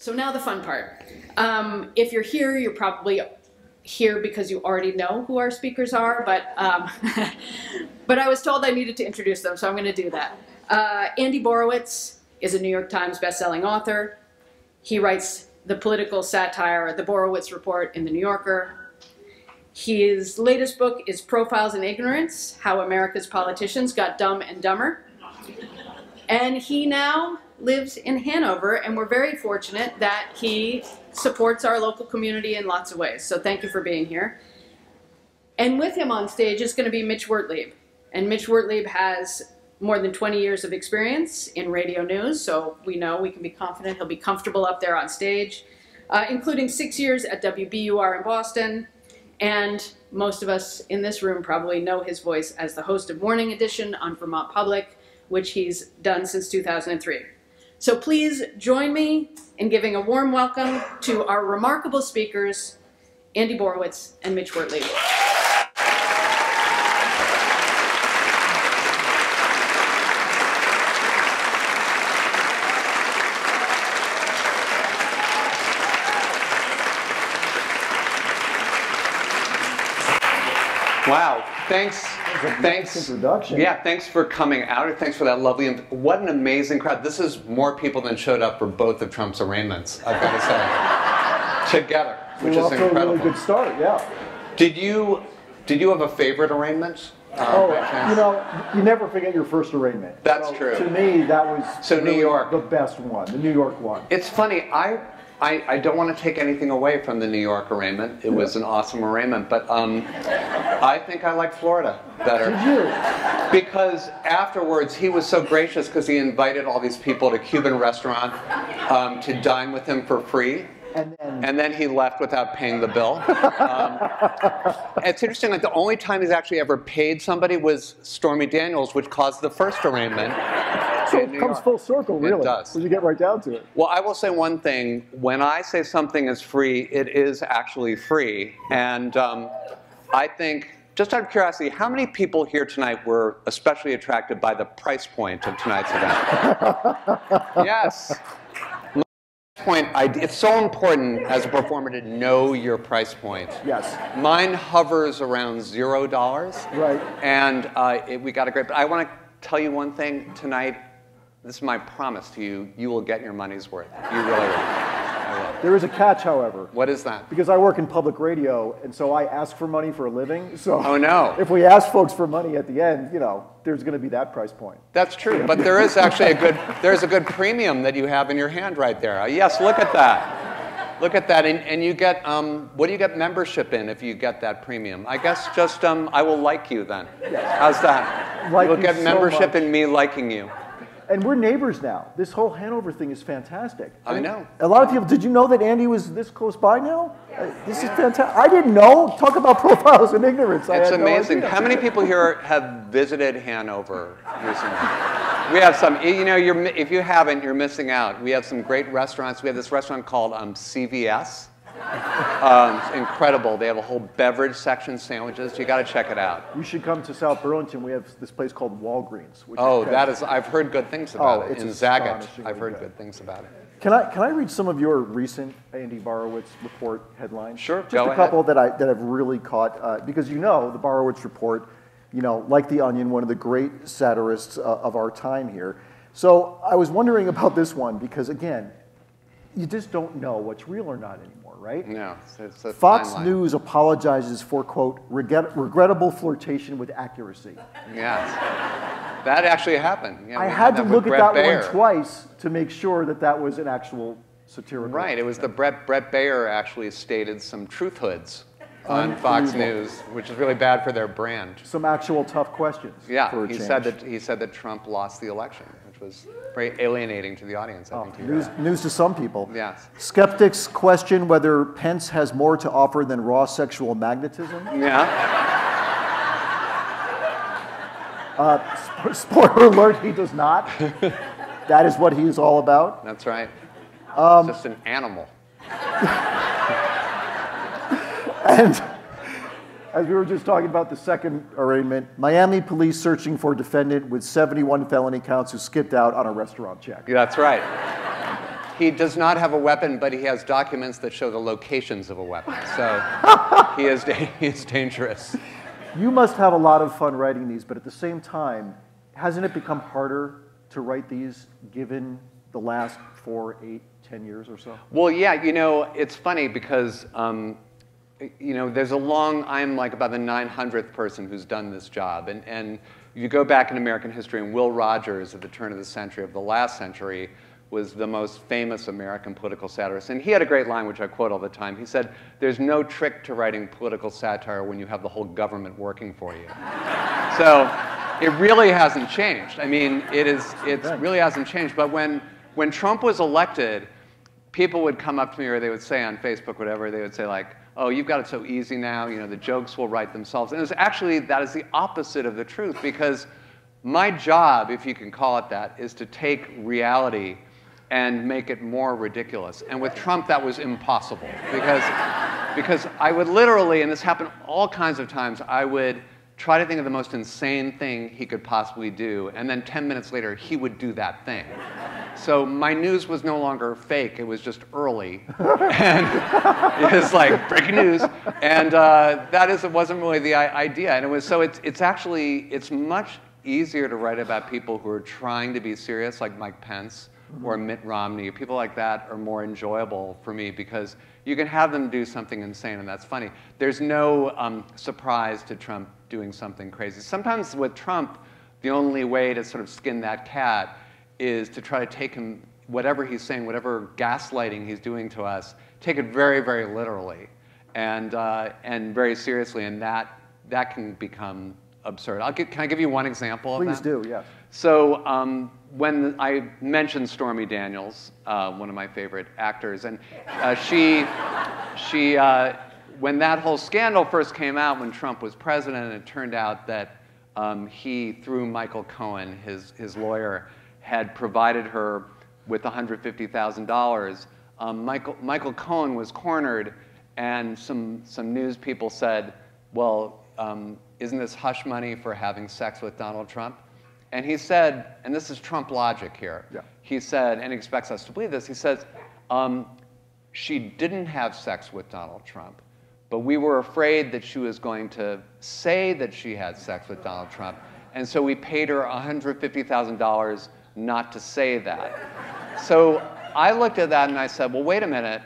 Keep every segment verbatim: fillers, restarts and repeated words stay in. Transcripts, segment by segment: So now the fun part. Um, if you're here, you're probably here because you already know who our speakers are, but, um, but I was told I needed to introduce them, so I'm gonna do that. Uh, Andy Borowitz is a New York Times bestselling author. He writes the political satire, The Borowitz Report, in The New Yorker. His latest book is Profiles in Ignorance, How America's Politicians Got Dumb and Dumber. And he now lives in Hanover, and we're very fortunate that he supports our local community in lots of ways. So thank you for being here. And with him on stage is going to be Mitch Wertlieb. And Mitch Wertlieb has more than twenty years of experience in radio news, so we know we can be confident he'll be comfortable up there on stage, uh, including six years at W B U R in Boston. And most of us in this room probably know his voice as the host of Morning Edition on Vermont Public, which he's done since two thousand three. So please join me in giving a warm welcome to our remarkable speakers, Andy Borowitz and Mitch Wertlieb. Wow, thanks. Thanks. Introduction. Yeah, thanks for coming out. Thanks for that lovely, what an amazing crowd. This is more people than showed up for both of Trump's arraignments, I've got to say, together, which well, is incredible. A really good start, yeah. Did you, did you have a favorite arraignment? Uh, oh, you know, you never forget your first arraignment. That's so, true. To me, that was so really New York. The best one, the New York one. It's funny, I, I, I don't want to take anything away from the New York arraignment. It was an awesome arraignment, but um, I think I like Florida better. Did you? Because afterwards, he was so gracious because he invited all these people to a Cuban restaurant um, to dine with him for free. And then, and then he left without paying the bill. Um, it's interesting, like the only time he's actually ever paid somebody was Stormy Daniels, which caused the first arraignment. So it comes full circle, really. It does. When you get right down to it. Well, I will say one thing. When I say something is free, it is actually free. And um, I think, just out of curiosity, how many people here tonight were especially attracted by the price point of tonight's event? Yes. Point, I, it's so important as a performer to know your price point. Yes. Mine hovers around zero dollars. Right. And uh, it, we got a great, but I want to tell you one thing tonight. This is my promise to you. You will get your money's worth. You really will. There is a catch, however. What is that? Because I work in public radio, and so I ask for money for a living. So oh, no. If we ask folks for money at the end, you know, there's going to be that price point. That's true, but there is actually a good, there's a good premium that you have in your hand right there. Yes, look at that. Look at that, and, and you get, um, what do you get membership in if you get that premium? I guess just, um, I will like you then. Yes. How's that? Like You'll you get so membership much. in me liking you. And we're neighbors now. This whole Hanover thing is fantastic. I, I know. Mean, a lot of people, did you know that Andy was this close by now? Yes. Uh, this yeah. is fantastic. I didn't know. Talk about Profiles in Ignorance. It's I had amazing. No idea. How many people here have visited Hanover recently? We have some, you know, you're, if you haven't, you're missing out. We have some great restaurants. We have this restaurant called um, C V S. Um, it's incredible. They have a whole beverage section, sandwiches. You got to check it out. You should come to South Burlington. We have this place called Walgreens. Which oh, is that is. I've heard good things about oh, it. In Zagat, I've heard good. good things about it. Can I can I read some of your recent Andy Borowitz Report headlines? Sure. Just go a couple ahead. that I that have really caught uh, because you know the Borowitz Report, you know, like The Onion, one of the great satirists uh, of our time here. So I was wondering about this one because again, you just don't know what's real or not anymore. Right? No. It's a Fox News apologizes for, quote, regret regrettable flirtation with accuracy. Yes. That actually happened. You know, I had, had to look at Brett that Bayer. one twice to make sure that that was an actual satirical. Right. It was the Brett, Brett Bayer actually stated some truthhoods on Fox News, which is really bad for their brand. Some actual tough questions. Yeah. For a he, said that, he said that Trump lost the election. Was very alienating to the audience, I oh, think. You news, news to some people. Yes. Skeptics question whether Pence has more to offer than raw sexual magnetism. Yeah. Uh, spoiler alert, he does not. That is what he is all about. That's right. Um, just an animal. And as we were just talking about the second arraignment, Miami police searching for a defendant with seventy-one felony counts who skipped out on a restaurant check. Yeah, that's right. He does not have a weapon, but he has documents that show the locations of a weapon. So he is he is dangerous. You must have a lot of fun writing these, but at the same time, hasn't it become harder to write these given the last four, eight, ten years or so? Well, yeah, you know, it's funny because, um, you know, there's a long, I'm like about the nine hundredth person who's done this job. And, and you go back in American history, and Will Rogers at the turn of the century, of the last century, was the most famous American political satirist. And he had a great line, which I quote all the time. He said, there's no trick to writing political satire when you have the whole government working for you. So it really hasn't changed. I mean, it is, it really hasn't changed. But when, when Trump was elected, people would come up to me, or they would say on Facebook, whatever, they would say like, oh, you've got it so easy now, you know, the jokes will write themselves. And it was actually, that is the opposite of the truth, because my job, if you can call it that, is to take reality and make it more ridiculous. And with Trump, that was impossible. Because, because I would literally, and this happened all kinds of times, I would try to think of the most insane thing he could possibly do, and then ten minutes later, he would do that thing. So my news was no longer fake, it was just early. And it was like, breaking news. And uh, that is, it wasn't really the idea. And it was, so it's, it's actually, it's much easier to write about people who are trying to be serious, like Mike Pence, or Mitt Romney. People like that are more enjoyable for me because you can have them do something insane and that's funny. There's no um, surprise to Trump doing something crazy. Sometimes with Trump, the only way to sort of skin that cat is to try to take him, whatever he's saying, whatever gaslighting he's doing to us, take it very, very literally and, uh, and very seriously, and that, that can become absurd. I'll get, can I give you one example of that? Please do, yeah. So um, when I mentioned Stormy Daniels, uh, one of my favorite actors, and uh, she, she uh, when that whole scandal first came out when Trump was president, it turned out that um, he, through Michael Cohen, his, his lawyer, had provided her with one hundred fifty thousand dollars. Um, Michael, Michael Cohen was cornered, and some, some news people said, well, um, isn't this hush money for having sex with Donald Trump? And he said, and this is Trump logic here, yeah. He said, and he expects us to believe this, he says, um, she didn't have sex with Donald Trump, but we were afraid that she was going to say that she had sex with Donald Trump, and so we paid her one hundred fifty thousand dollars not to say that. So I looked at that and I said, well, wait a minute,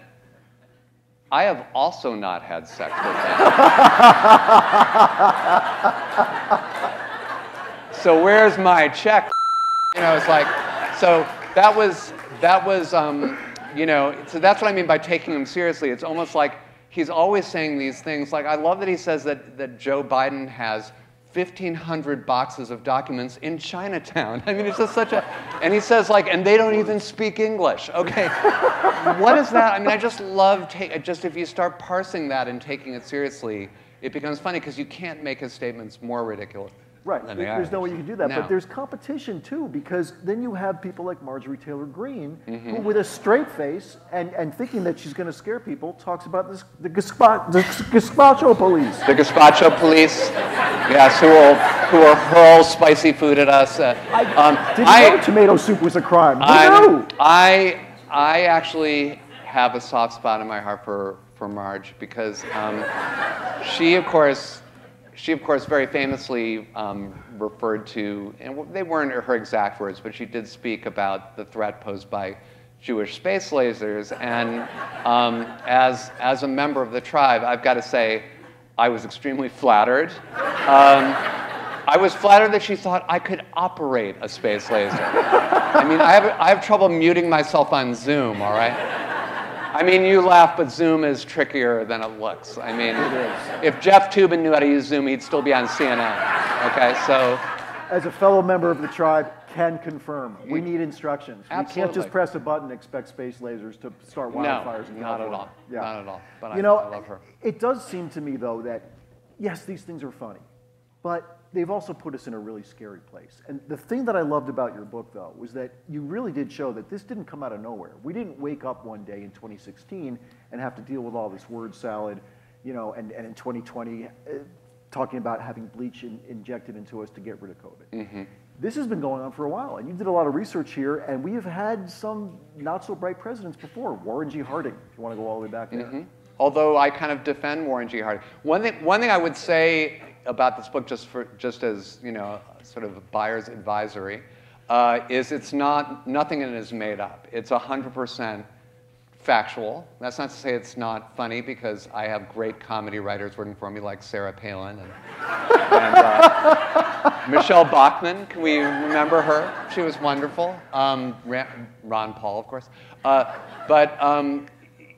I have also not had sex with that. So where's my check? You know, it's like, so that was, that was, um, you know, so that's what I mean by taking him seriously. It's almost like he's always saying these things. Like, I love that he says that, that Joe Biden has fifteen hundred boxes of documents in Chinatown. I mean, it's just such a, and he says like, and they don't even speak English. Okay, what is that? I mean, I just love, take, just if you start parsing that and taking it seriously, it becomes funny because you can't make his statements more ridiculous. Right, than they there's are. No way you can do that, no. But there's competition too, because then you have people like Marjorie Taylor Greene, mm-hmm. who with a straight face and, and thinking that she's gonna scare people, talks about this, the, gazpa, the gazpacho police. The gazpacho police, yes, who will, who will hurl spicy food at us. Uh, I um, didn't I, know tomato soup was a crime. No! I, I actually have a soft spot in my heart for, for Marge, because um, she, of course, She, of course, very famously um, referred to, and they weren't her exact words, but she did speak about the threat posed by Jewish space lasers. And um, as, as a member of the tribe, I've got to say, I was extremely flattered. Um, I was flattered that she thought I could operate a space laser. I mean, I have, I have trouble muting myself on Zoom, all right? I mean, you laugh, but Zoom is trickier than it looks. I mean, if Jeff Toobin knew how to use Zoom, he'd still be on C N N, okay? So, as a fellow member of the tribe, can confirm. We need instructions. Absolutely. You can't just press a button and expect space lasers to start wildfires. No, not at all. Yeah. Not at all, but you know, I, I love her. It does seem to me, though, that yes, these things are funny, but they've also put us in a really scary place. And the thing that I loved about your book, though, was that you really did show that this didn't come out of nowhere. We didn't wake up one day in twenty sixteen and have to deal with all this word salad, you know, and, and in twenty twenty, uh, talking about having bleach in, injected into us to get rid of COVID. Mm-hmm. This has been going on for a while, and you did a lot of research here, and we have had some not-so-bright presidents before. Warren G. Harding, if you want to go all the way back there. Mm-hmm. Although I kind of defend Warren G. Harding. One thing, one thing I would say about this book, just, for, just as, you know, sort of buyer's advisory, uh, is it's not, nothing in it is made up. It's one hundred percent factual. That's not to say it's not funny, because I have great comedy writers working for me, like Sarah Palin and, and uh, Michelle Bachmann. Can we remember her? She was wonderful. Um, Ron Paul, of course. Uh, but um,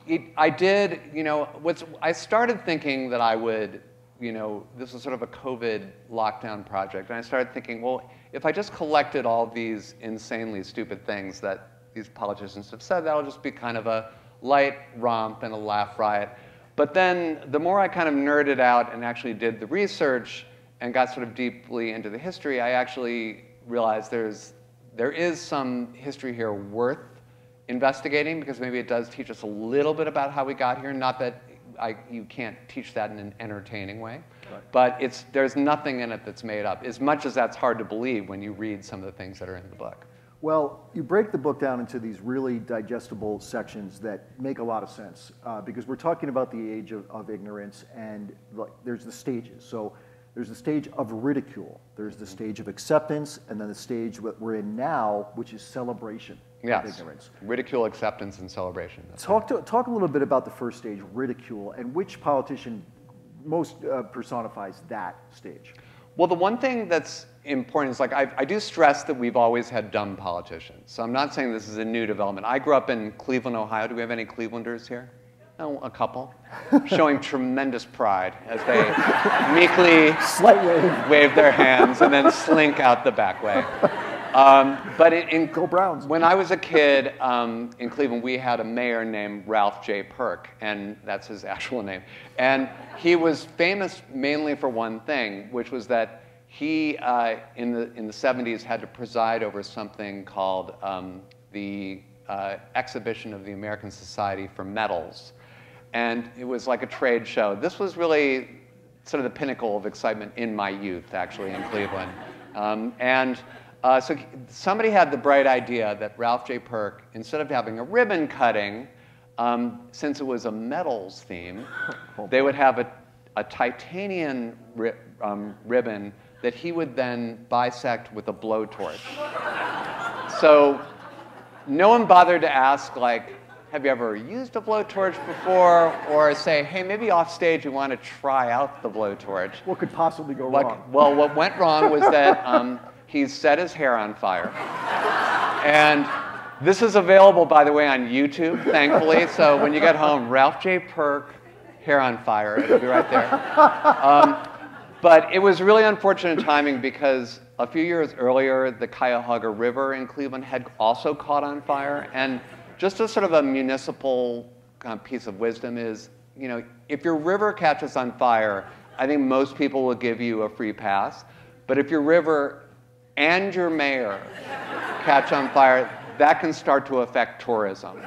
it, I did, you know, what's, I started thinking that I would, you know, this was sort of a COVID lockdown project, and I started thinking, well, if I just collected all these insanely stupid things that these politicians have said, that'll just be kind of a light romp and a laugh riot. But then the more I kind of nerded out and actually did the research and got sort of deeply into the history, I actually realized there's, there is some history here worth investigating, because maybe it does teach us a little bit about how we got here. Not that I, you can't teach that in an entertaining way, right. But it's, there's nothing in it that's made up, as much as that's hard to believe when you read some of the things that are in the book. Well, you break the book down into these really digestible sections that make a lot of sense, uh, because we're talking about the age of, of ignorance, and like, there's the stages. So there's the stage of ridicule, there's the stage of acceptance, and then the stage that we're in now, which is celebration yes. of ignorance. Ridicule, acceptance, and celebration. Talk, to, talk a little bit about the first stage, ridicule, and which politician most uh, personifies that stage? Well, the one thing that's important is, like, I, I do stress that we've always had dumb politicians. So I'm not saying this is a new development. I grew up in Cleveland, Ohio. Do we have any Clevelanders here? Oh, a couple. Showing tremendous pride as they meekly slight wave. wave their hands and then slink out the back way. Um, but in, in Go Browns. When I was a kid um, in Cleveland, we had a mayor named Ralph J. Perk, and that's his actual name. And he was famous mainly for one thing, which was that he, uh, in the in the seventies, had to preside over something called um, the uh, Exhibition of the American Society for Metals, and it was like a trade show. This was really sort of the pinnacle of excitement in my youth, actually, in Cleveland. Um, and uh, so somebody had the bright idea that Ralph J. Perk, instead of having a ribbon cutting, um, since it was a metals theme, they would have a a titanium ri um, ribbon that he would then bisect with a blowtorch. So no one bothered to ask, like, have you ever used a blowtorch before? Or say, hey, maybe off stage we want to try out the blowtorch. What could possibly go like, wrong? Well, what went wrong was that um, he set his hair on fire. And this is available, by the way, on YouTube, thankfully. So when you get home, Ralph J. Perk, hair on fire, it'll be right there. Um, But it was really unfortunate timing, because a few years earlier, the Cuyahoga River in Cleveland had also caught on fire. And just a sort of a municipal kind of piece of wisdom is, you know, if your river catches on fire, I think most people will give you a free pass. But if your river and your mayor catch on fire, that can start to affect tourism.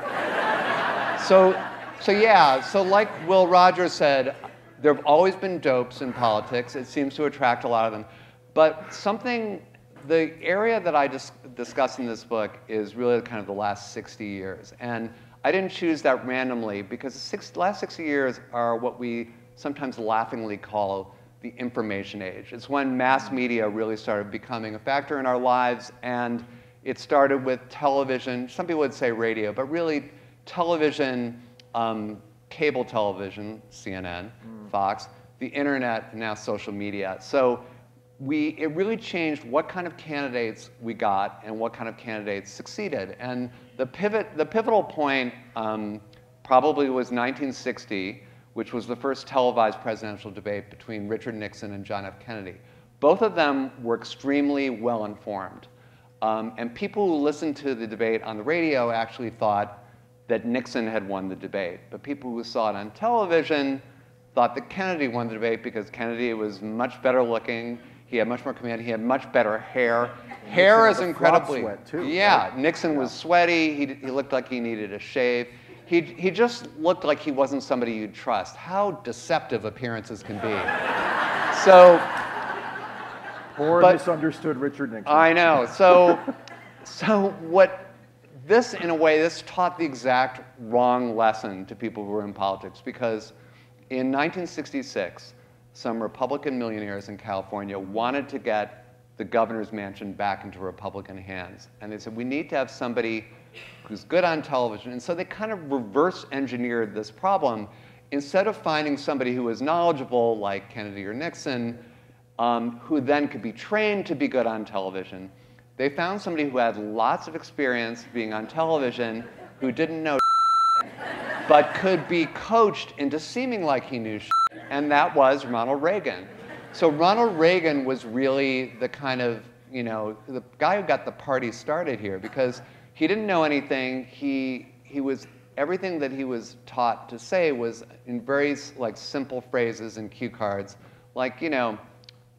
So, so yeah, so like Will Rogers said, there have always been dopes in politics. It seems to attract a lot of them. But something, the area that I dis discuss in this book is really kind of the last sixty years. And I didn't choose that randomly, because the six, last sixty years are what we sometimes laughingly call the information age. It's when mass media really started becoming a factor in our lives. And it started with television. Some people would say radio, but really television, um, cable television, C N N, mm. Fox, the internet, and now social media. So we, it really changed what kind of candidates we got and what kind of candidates succeeded. And the, pivot, the pivotal point um, probably was nineteen sixty, which was the first televised presidential debate between Richard Nixon and John F. Kennedy. Both of them were extremely well-informed. Um, and people who listened to the debate on the radio actually thought that Nixon had won the debate. But people who saw it on television thought that Kennedy won the debate, because Kennedy was much better looking. He had much more command. He had much better hair. And hair Nixon is incredibly. Sweat too, yeah, right? Nixon yeah. was sweaty. He, he looked like he needed a shave. He, he just looked like he wasn't somebody you'd trust. How deceptive appearances can be. So Ford but, misunderstood Richard Nixon. I know. So, so what this, in a way, this taught the exact wrong lesson to people who were in politics, because in nineteen sixty-six, some Republican millionaires in California wanted to get the governor's mansion back into Republican hands. And they said, we need to have somebody who's good on television. And so they kind of reverse engineered this problem. Instead of finding somebody who was knowledgeable, like Kennedy or Nixon, um, who then could be trained to be good on television, they found somebody who had lots of experience being on television, who didn't know but could be coached into seeming like he knew shit, and that was Ronald Reagan. So Ronald Reagan was really the kind of, you know, the guy who got the party started here, because he didn't know anything. He, he was, everything that he was taught to say was in very like simple phrases and cue cards, like, you know,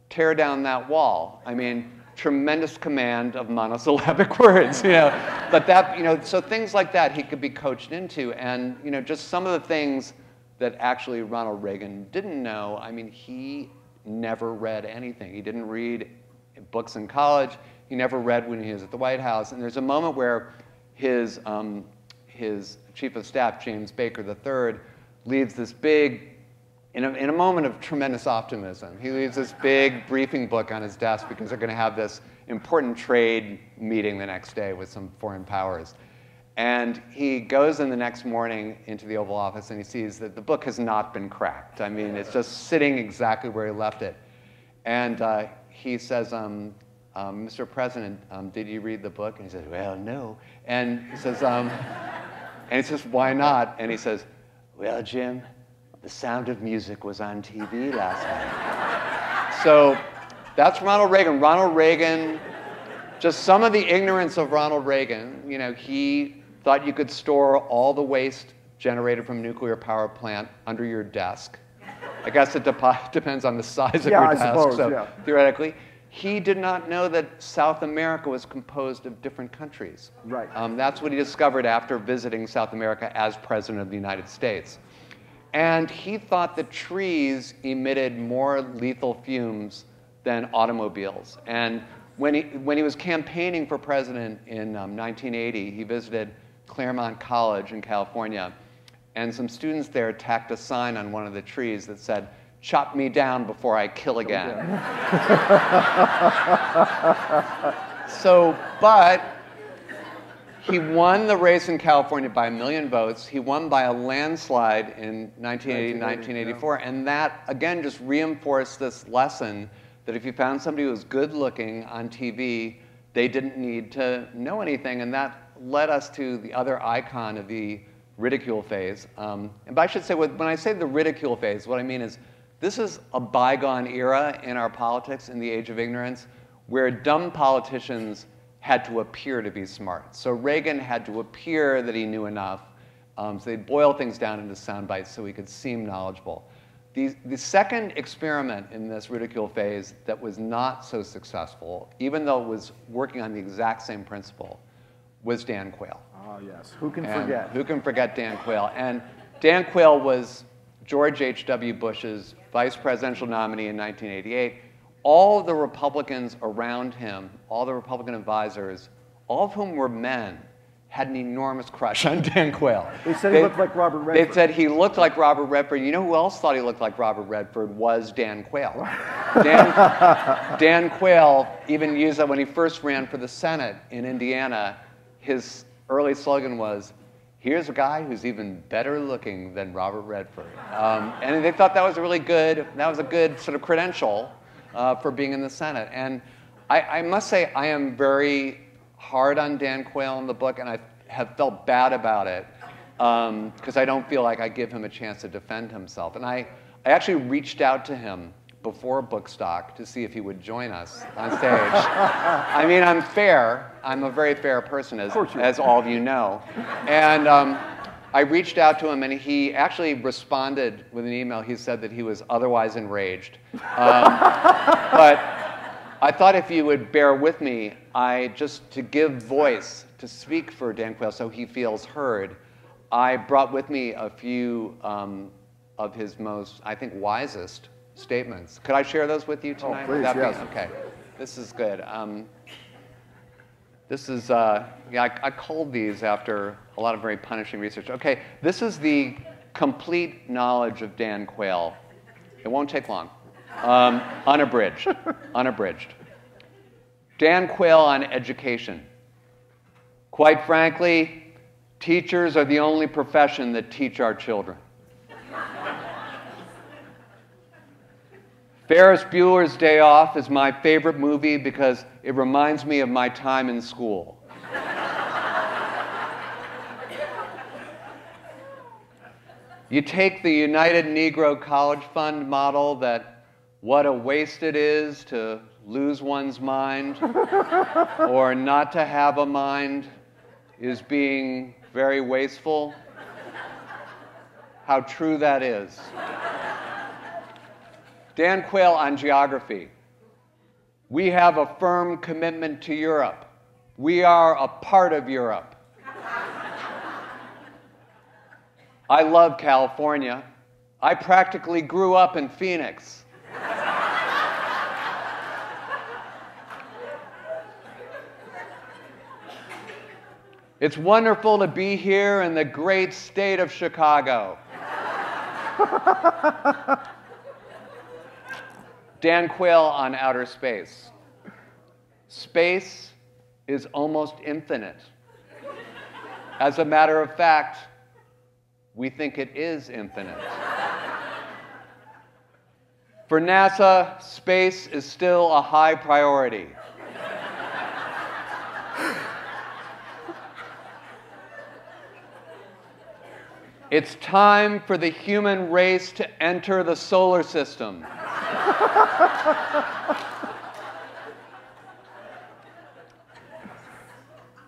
tear down that wall. I mean, tremendous command of monosyllabic words, you know, but that, you know, so things like that he could be coached into, and, you know, just some of the things that actually Ronald Reagan didn't know. I mean, he never read anything. He didn't read books in college. He never read when he was at the White House. And there's a moment where his, um, his chief of staff, James Baker the third, leaves this big, In a, in a moment of tremendous optimism, he leaves this big briefing book on his desk because they're going to have this important trade meeting the next day with some foreign powers. And he goes in the next morning into the Oval Office and he sees that the book has not been cracked. I mean, it's just sitting exactly where he left it. And uh, he says, um, um, Mister President, um, did you read the book? And he says, well, no. And he says, um, and he says, why not? And he says, well, Jim, The Sound of Music was on T V last night. So that's Ronald Reagan. Ronald Reagan, just some of the ignorance of Ronald Reagan. You know, he thought you could store all the waste generated from a nuclear power plant under your desk. I guess it dep depends on the size of yeah, your I desk, suppose, so yeah. theoretically. He did not know that South America was composed of different countries. Right. Um, that's what he discovered after visiting South America as president of the United States. And he thought that trees emitted more lethal fumes than automobiles. And when he, when he was campaigning for president in um, nineteen eighty, he visited Claremont College in California. And some students there tacked a sign on one of the trees that said, "Chop me down before I kill again." So, but he won the race in California by a million votes. He won by a landslide in nineteen eighty, nineteen eighty-four. Yeah. And that, again, just reinforced this lesson that if you found somebody who was good looking on T V, they didn't need to know anything. And that led us to the other icon of the ridicule phase. Um, and I should say, when I say the ridicule phase, what I mean is this is a bygone era in our politics, in the age of ignorance, where dumb politicians had to appear to be smart. So Reagan had to appear that he knew enough. Um, so they'd boil things down into sound bites so he could seem knowledgeable. The, the second experiment in this ridicule phase that was not so successful, even though it was working on the exact same principle, was Dan Quayle. Oh, yes. Who can and forget? Who can forget Dan Quayle? And Dan Quayle was George H W Bush's vice presidential nominee in nineteen eighty-eight. All of the Republicans around him, all the Republican advisors, all of whom were men, had an enormous crush on Dan Quayle. They said they, he looked like Robert Redford. They said he looked like Robert Redford. You know who else thought he looked like Robert Redford was Dan Quayle. Dan, Dan Quayle even used that when he first ran for the Senate in Indiana. His early slogan was, "Here's a guy who's even better looking than Robert Redford." Um, and they thought that was a really good, that was a good sort of credential Uh, for being in the Senate. And I, I must say, I am very hard on Dan Quayle in the book, and I have felt bad about it, because um, I don't feel like I give him a chance to defend himself. And I, I actually reached out to him before Bookstock to see if he would join us on stage. I mean, I'm fair. I'm a very fair person, as, as all of you know. And um, I reached out to him, and he actually responded with an email. He said that he was otherwise enraged. Um, but I thought if you would bear with me, I just, to give voice, to speak for Dan Quayle so he feels heard, I brought with me a few um, of his most, I think, wisest statements. Could I share those with you tonight? Oh, please, yes. Okay. This is good. Um, this is, uh, yeah, I, I culled these after a lot of very punishing research. Okay, this is the complete knowledge of Dan Quayle. It won't take long. Um, unabridged, unabridged. Dan Quayle on education. Quite frankly, teachers are the only profession that teach our children. Ferris Bueller's Day Off is my favorite movie because it reminds me of my time in school. You take the United Negro College Fund model that what a waste it is to lose one's mind or not to have a mind is being very wasteful. How true that is. Dan Quayle on geography. We have a firm commitment to Europe. We are a part of Europe. I love California. I practically grew up in Phoenix. It's wonderful to be here in the great state of Chicago. Dan Quayle on outer space. Space is almost infinite. As a matter of fact, we think it is infinite. For NASA, space is still a high priority. It's time for the human race to enter the solar system.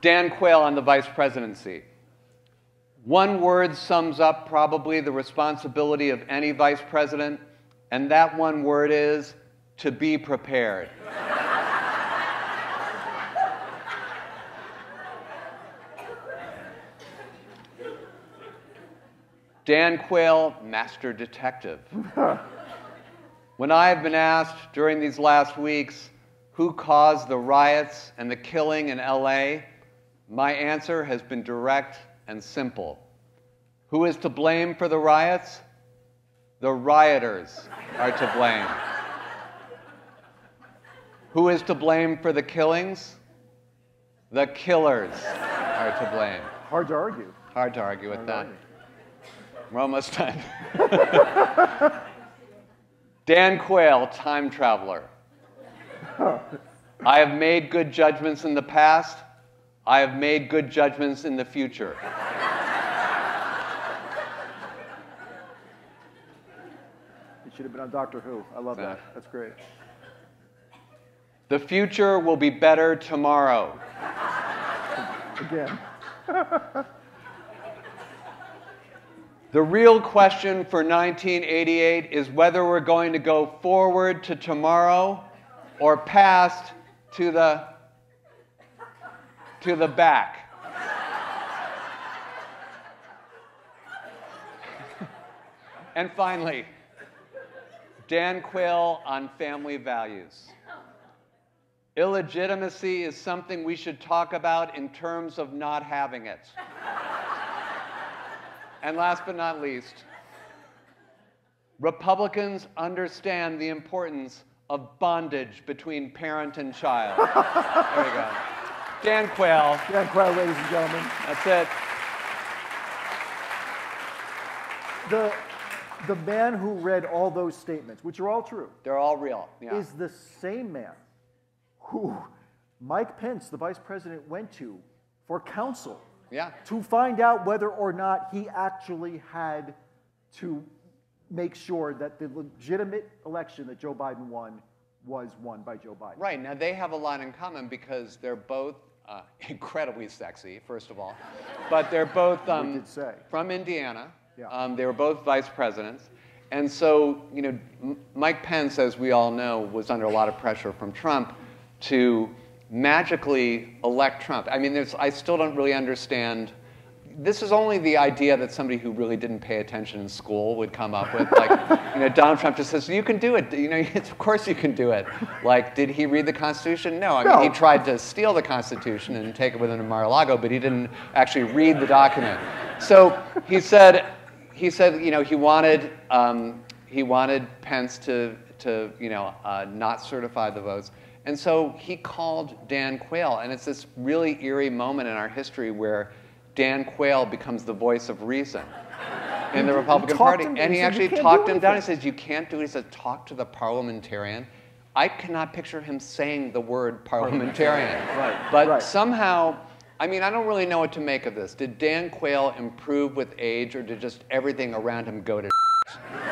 Dan Quayle on the vice presidency. One word sums up probably the responsibility of any vice president, and that one word is to be prepared. Dan Quayle, master detective. When I have been asked during these last weeks who caused the riots and the killing in L A, my answer has been direct and simple. Who is to blame for the riots? The rioters are to blame. Who is to blame for the killings? The killers are to blame. Hard to argue. Hard to argue with that. We're almost done. Dan Quayle, time traveler. I have made good judgments in the past. I have made good judgments in the future. It should have been on Doctor Who. I love that. That's great. The future will be better tomorrow. Again. The real question for nineteen eighty-eight is whether we're going to go forward to tomorrow or past to the to the back. And finally, Dan Quayle on family values. Illegitimacy is something we should talk about in terms of not having it. And last but not least, Republicans understand the importance of bondage between parent and child. There you go. Dan Quayle. Dan Quayle, ladies and gentlemen. That's it. The, the man who read all those statements, which are all true. They're all real. Yeah. Is the same man who Mike Pence, the vice president, went to for counsel yeah. to find out whether or not he actually had to make sure that the legitimate election that Joe Biden won was won by Joe Biden. Right. Now, they have a lot in common because they're both uh, incredibly sexy, first of all. But they're both um, did say. from Indiana. Yeah. Um, they were both vice presidents. And so, you know, M Mike Pence, as we all know, was under a lot of pressure from Trump to magically elect Trump. I mean, there's, I still don't really understand this is only the idea that somebody who really didn't pay attention in school would come up with. Like, you know, Donald Trump just says, you can do it. You know, it's, of course you can do it. Like, did he read the Constitution? No. I mean, no. He tried to steal the Constitution and take it with him to Mar-a-Lago, but he didn't actually read the document. So he said, he said, you know, he wanted, um, he wanted Pence to, to you know, uh, not certify the votes. And so he called Dan Quayle, and it's this really eerie moment in our history where Dan Quayle becomes the voice of reason in the Republican Party. And he actually talked him down. He says, you can't do it. He says, talk to the parliamentarian. I cannot picture him saying the word parliamentarian. Right, but right. somehow, I mean, I don't really know what to make of this. Did Dan Quayle improve with age, or did just everything around him go to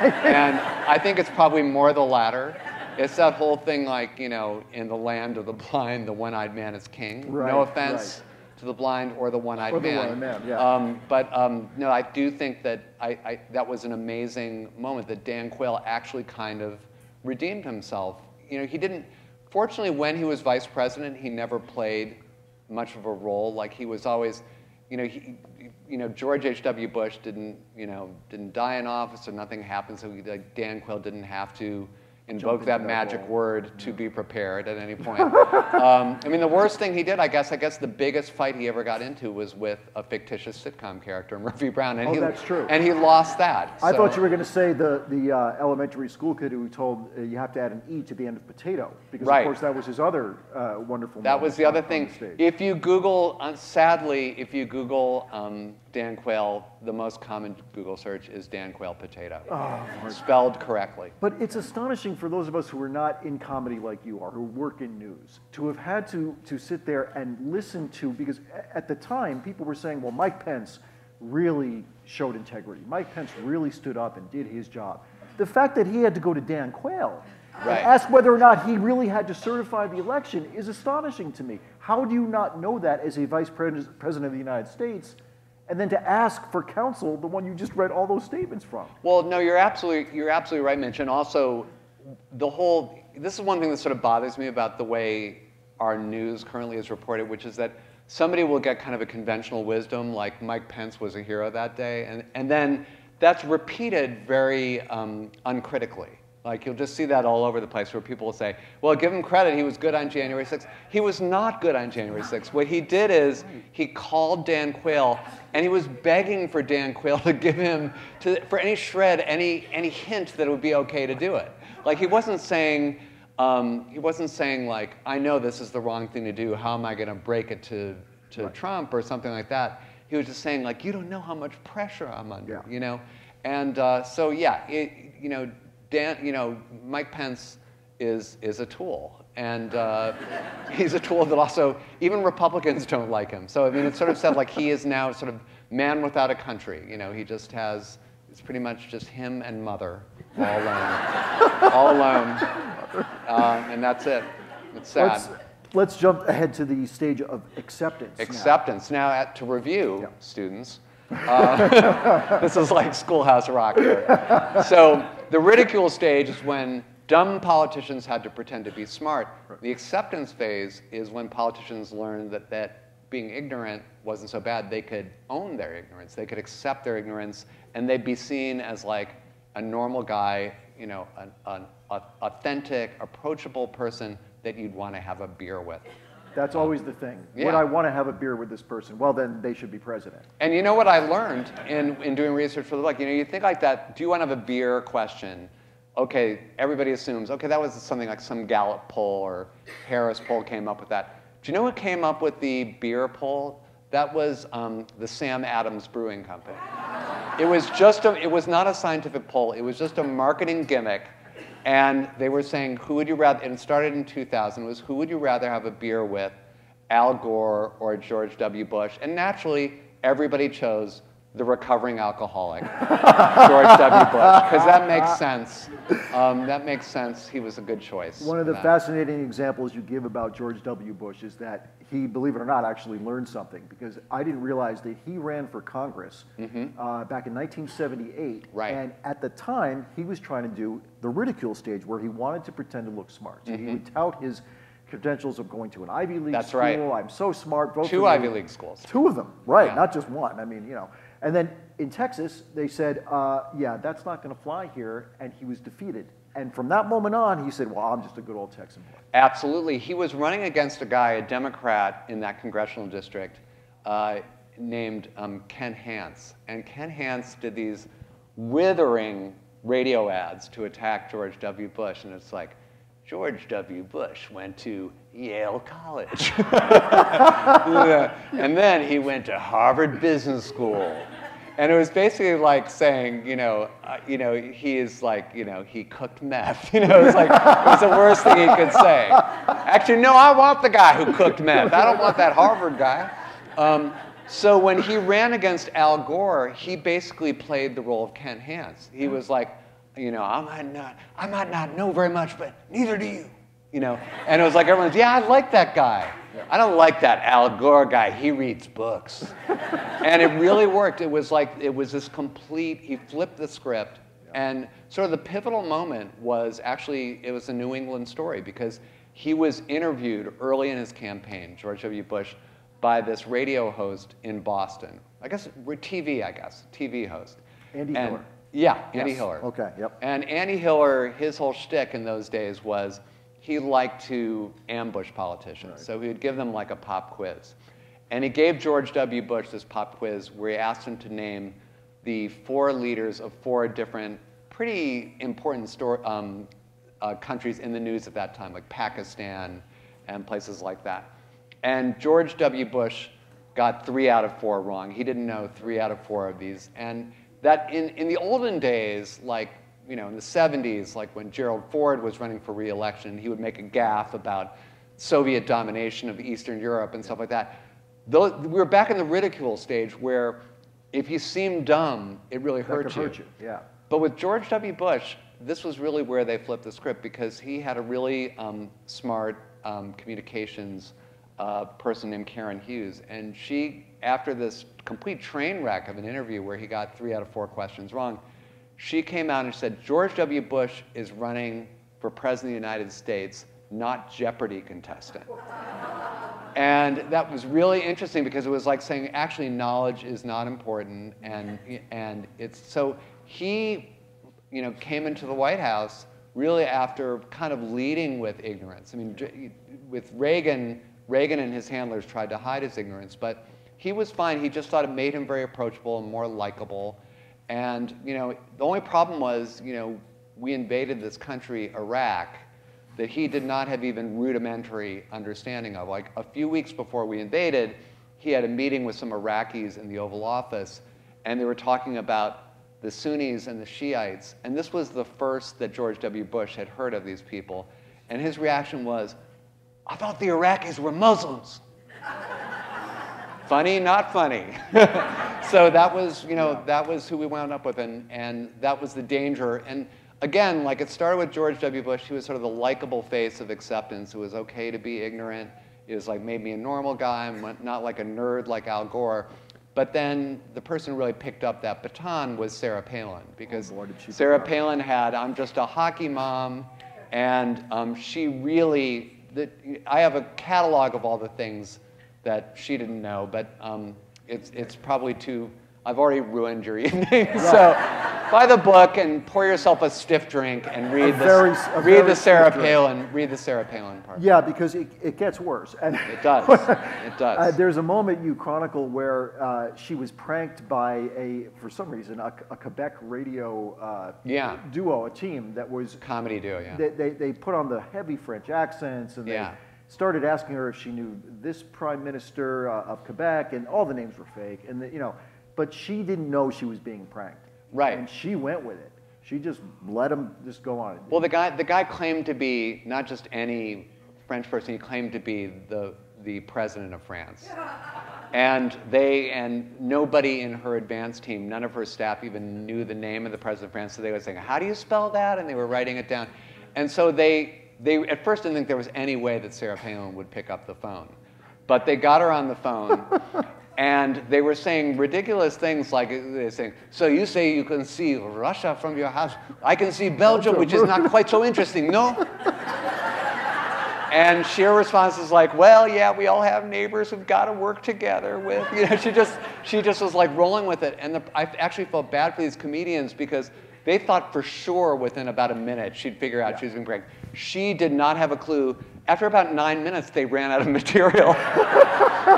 And I think it's probably more the latter. It's that whole thing like, you know, in the land of the blind, the one-eyed man is king. Right, no offense right. to the blind or the one-eyed or the man. One-eyed man yeah. um, but um, no, I do think that I, I, that was an amazing moment that Dan Quayle actually kind of redeemed himself. You know, he didn't, fortunately, when he was vice president, he never played much of a role. Like, he was always, you know, he, you know, George H W Bush didn't, you know, didn't die in office, and nothing happened, so he, like, Dan Quayle didn't have to invoke that magic word to be prepared at any point. um, I mean, the worst thing he did, I guess, I guess the biggest fight he ever got into was with a fictitious sitcom character, Murphy Brown. And oh, he, that's true. And he lost that. I so. thought you were going to say the, the uh, elementary school kid who told uh, you have to add an E to the end of potato. Because, right. of course, that was his other uh, wonderful That was the other thing. The if you Google, uh, sadly, if you Google um, Dan Quayle, the most common Google search is Dan Quayle potato, oh, spelled correctly. But it's astonishing for those of us who are not in comedy like you are, who work in news, to have had to, to sit there and listen to, because at the time, people were saying, well, Mike Pence really showed integrity. Mike Pence really stood up and did his job. The fact that he had to go to Dan Quayle right. and ask whether or not he really had to certify the election is astonishing to me. How do you not know that as a vice pres- president of the United States? And then to ask for counsel, the one you just read all those statements from. Well, no, you're absolutely, you're absolutely right, Mitch. And also, the whole, this is one thing that sort of bothers me about the way our news currently is reported, which is that somebody will get kind of a conventional wisdom, like Mike Pence was a hero that day, and, and then that's repeated very um, uncritically. Like, you'll just see that all over the place, where people will say, well, give him credit, he was good on January sixth. He was not good on January sixth. What he did is he called Dan Quayle, and he was begging for Dan Quayle to give him, to, for any shred, any, any hint that it would be okay to do it. Like, he wasn't saying, um, he wasn't saying, like, I know this is the wrong thing to do, how am I going to break it to, to right. Trump or something like that. He was just saying, like, you don't know how much pressure I'm under, yeah. you know? And uh, so, yeah, it, you know, Dan, you know, Mike Pence is is a tool, and uh, he's a tool that also even Republicans don't like him. So I mean, it's sort of said like he is now sort of man without a country. You know, he just has it's pretty much just him and mother all alone, all alone, uh, and that's it. It's sad. Let's, let's jump ahead to the stage of acceptance. Acceptance now, now at, to review yeah. students. Uh, this is like Schoolhouse Rock here. So the ridicule stage is when dumb politicians had to pretend to be smart. The acceptance phase is when politicians learned that, that being ignorant wasn't so bad. They could own their ignorance. They could accept their ignorance, and they'd be seen as like a normal guy, you know, an, an authentic, approachable person that you'd want to have a beer with. That's always the thing. Yeah. Would I want to have a beer with this person? Well, then they should be president. And you know what I learned in, in doing research for the book? You know, you think like that, do you want to have a beer question? Okay, everybody assumes, okay, that was something like some Gallup poll or Harris poll came up with that. Do you know what came up with the beer poll? That was um, the Sam Adams Brewing Company. It was just a, it was not a scientific poll. It was just a marketing gimmick. And they were saying, who would you rather, and it started in two thousand, was who would you rather have a beer with, Al Gore or George W. Bush? And naturally, everybody chose the recovering alcoholic, George W. Bush, because that makes sense. Um, that makes sense. He was a good choice. One of the that. fascinating examples you give about George W. Bush is that he, believe it or not, actually learned something, because I didn't realize that he ran for Congress mm-hmm. uh, back in nineteen seventy-eight. Right. And at the time, he was trying to do the ridicule stage, where he wanted to pretend to look smart. So mm-hmm. he would tout his credentials of going to an Ivy League That's school. Right. I'm so smart. Both Two Ivy League schools. Two of them, right, yeah. Not just one. I mean, you know. And then in Texas, they said, uh, yeah, that's not going to fly here, and he was defeated. And from that moment on, he said, well, I'm just a good old Texan boy. Absolutely. He was running against a guy, a Democrat in that congressional district, uh, named um, Ken Hance. And Ken Hance did these withering radio ads to attack George W. Bush. And it's like, George W. Bush went to Yale College. Yeah. And then he went to Harvard Business School. And it was basically like saying, you know, uh, you know, he is like, you know, he cooked meth. You know, it was like, it was the worst thing he could say. Actually, no, I want the guy who cooked meth. I don't want that Harvard guy. Um, so when he ran against Al Gore, he basically played the role of Ken Hance. He was like, you know, I might not, I might not know very much, but neither do you. You know, and it was like everyone's, yeah, I like that guy. Yeah. I don't like that Al Gore guy. He reads books. And it really worked. It was like, it was this complete, he flipped the script. Yeah. And sort of the pivotal moment was actually, it was a New England story, because he was interviewed early in his campaign, George W. Bush, by this radio host in Boston. I guess, T V, I guess, T V host. Andy and, Hiller. Yeah, Andy yes. Hiller. Okay, yep. And Andy Hiller, his whole shtick in those days was, he liked to ambush politicians. Right. So he would give them like a pop quiz. And he gave George W. Bush this pop quiz where he asked him to name the four leaders of four different pretty important store, um, uh, countries in the news at that time, like Pakistan and places like that. And George W. Bush got three out of four wrong. He didn't know three out of four of these. And that in, in the olden days, like, you know, in the seventies, like when Gerald Ford was running for re-election, he would make a gaffe about Soviet domination of Eastern Europe and stuff like that. Those, we were back in the ridicule stage where if you seemed dumb, it really hurt you. That could hurt you, yeah. But with George W. Bush, this was really where they flipped the script, because he had a really um, smart um, communications uh, person named Karen Hughes. And she, after this complete train wreck of an interview where he got three out of four questions wrong, she came out and said, George W. Bush is running for president of the United States, not Jeopardy contestant. And that was really interesting, because it was like saying, actually, knowledge is not important. And, and it's so he you know, came into the White House really after kind of leading with ignorance. I mean, with Reagan, Reagan and his handlers tried to hide his ignorance, but he was fine. He just thought it made him very approachable and more likable. And, you know, the only problem was, you know, we invaded this country, Iraq, that he did not have even rudimentary understanding of. Like, a few weeks before we invaded, he had a meeting with some Iraqis in the Oval Office, and they were talking about the Sunnis and the Shiites. And this was the first that George W. Bush had heard of these people. And his reaction was, I thought the Iraqis were Muslims. Funny, not funny. So that was, you know, yeah. that was who we wound up with, and, and that was the danger. And again, like, it started with George W. Bush. He was sort of the likable face of acceptance. It was okay to be ignorant. It was like, made me a normal guy, and not like a nerd like Al Gore. But then the person who really picked up that baton was Sarah Palin, because oh, Lord, Sarah Palin had, I'm just a hockey mom, and um, she really, the, I have a catalog of all the things that she didn't know, but um, it's, it's probably too, I've already ruined your evening. So buy the book and pour yourself a stiff drink and read, very, this, read the Sarah Palin, drink. read the Sarah Palin part. Yeah, because it, it gets worse. And it does, it does. Uh, there's a moment you chronicle where uh, she was pranked by a, for some reason, a, a Quebec radio uh, yeah. duo, a team that was- Comedy duo, yeah. They, they, they put on the heavy French accents and they, yeah. started asking her if she knew this prime minister uh, of Quebec, and all the names were fake, and the, you know, but she didn't know she was being pranked. Right. And she went with it. She just let him just go on. Well, the guy, the guy claimed to be not just any French person. He claimed to be the the president of France, and they and nobody in her advance team, none of her staff even knew the name of the president of France. So they were saying, "How do you spell that?" And they were writing it down, and so they. They, at first, didn't think there was any way that Sarah Palin would pick up the phone. But they got her on the phone, and they were saying ridiculous things like, they're saying, so you say you can see Russia from your house. I can see Belgium, which is not quite so interesting, no? And her response is like, well, yeah, we all have neighbors we've got to work together with. You know, she just, she just was like rolling with it. And the, I actually felt bad for these comedians because they thought for sure within about a minute she'd figure out yeah. she was being pranked. She did not have a clue. After about nine minutes, they ran out of material.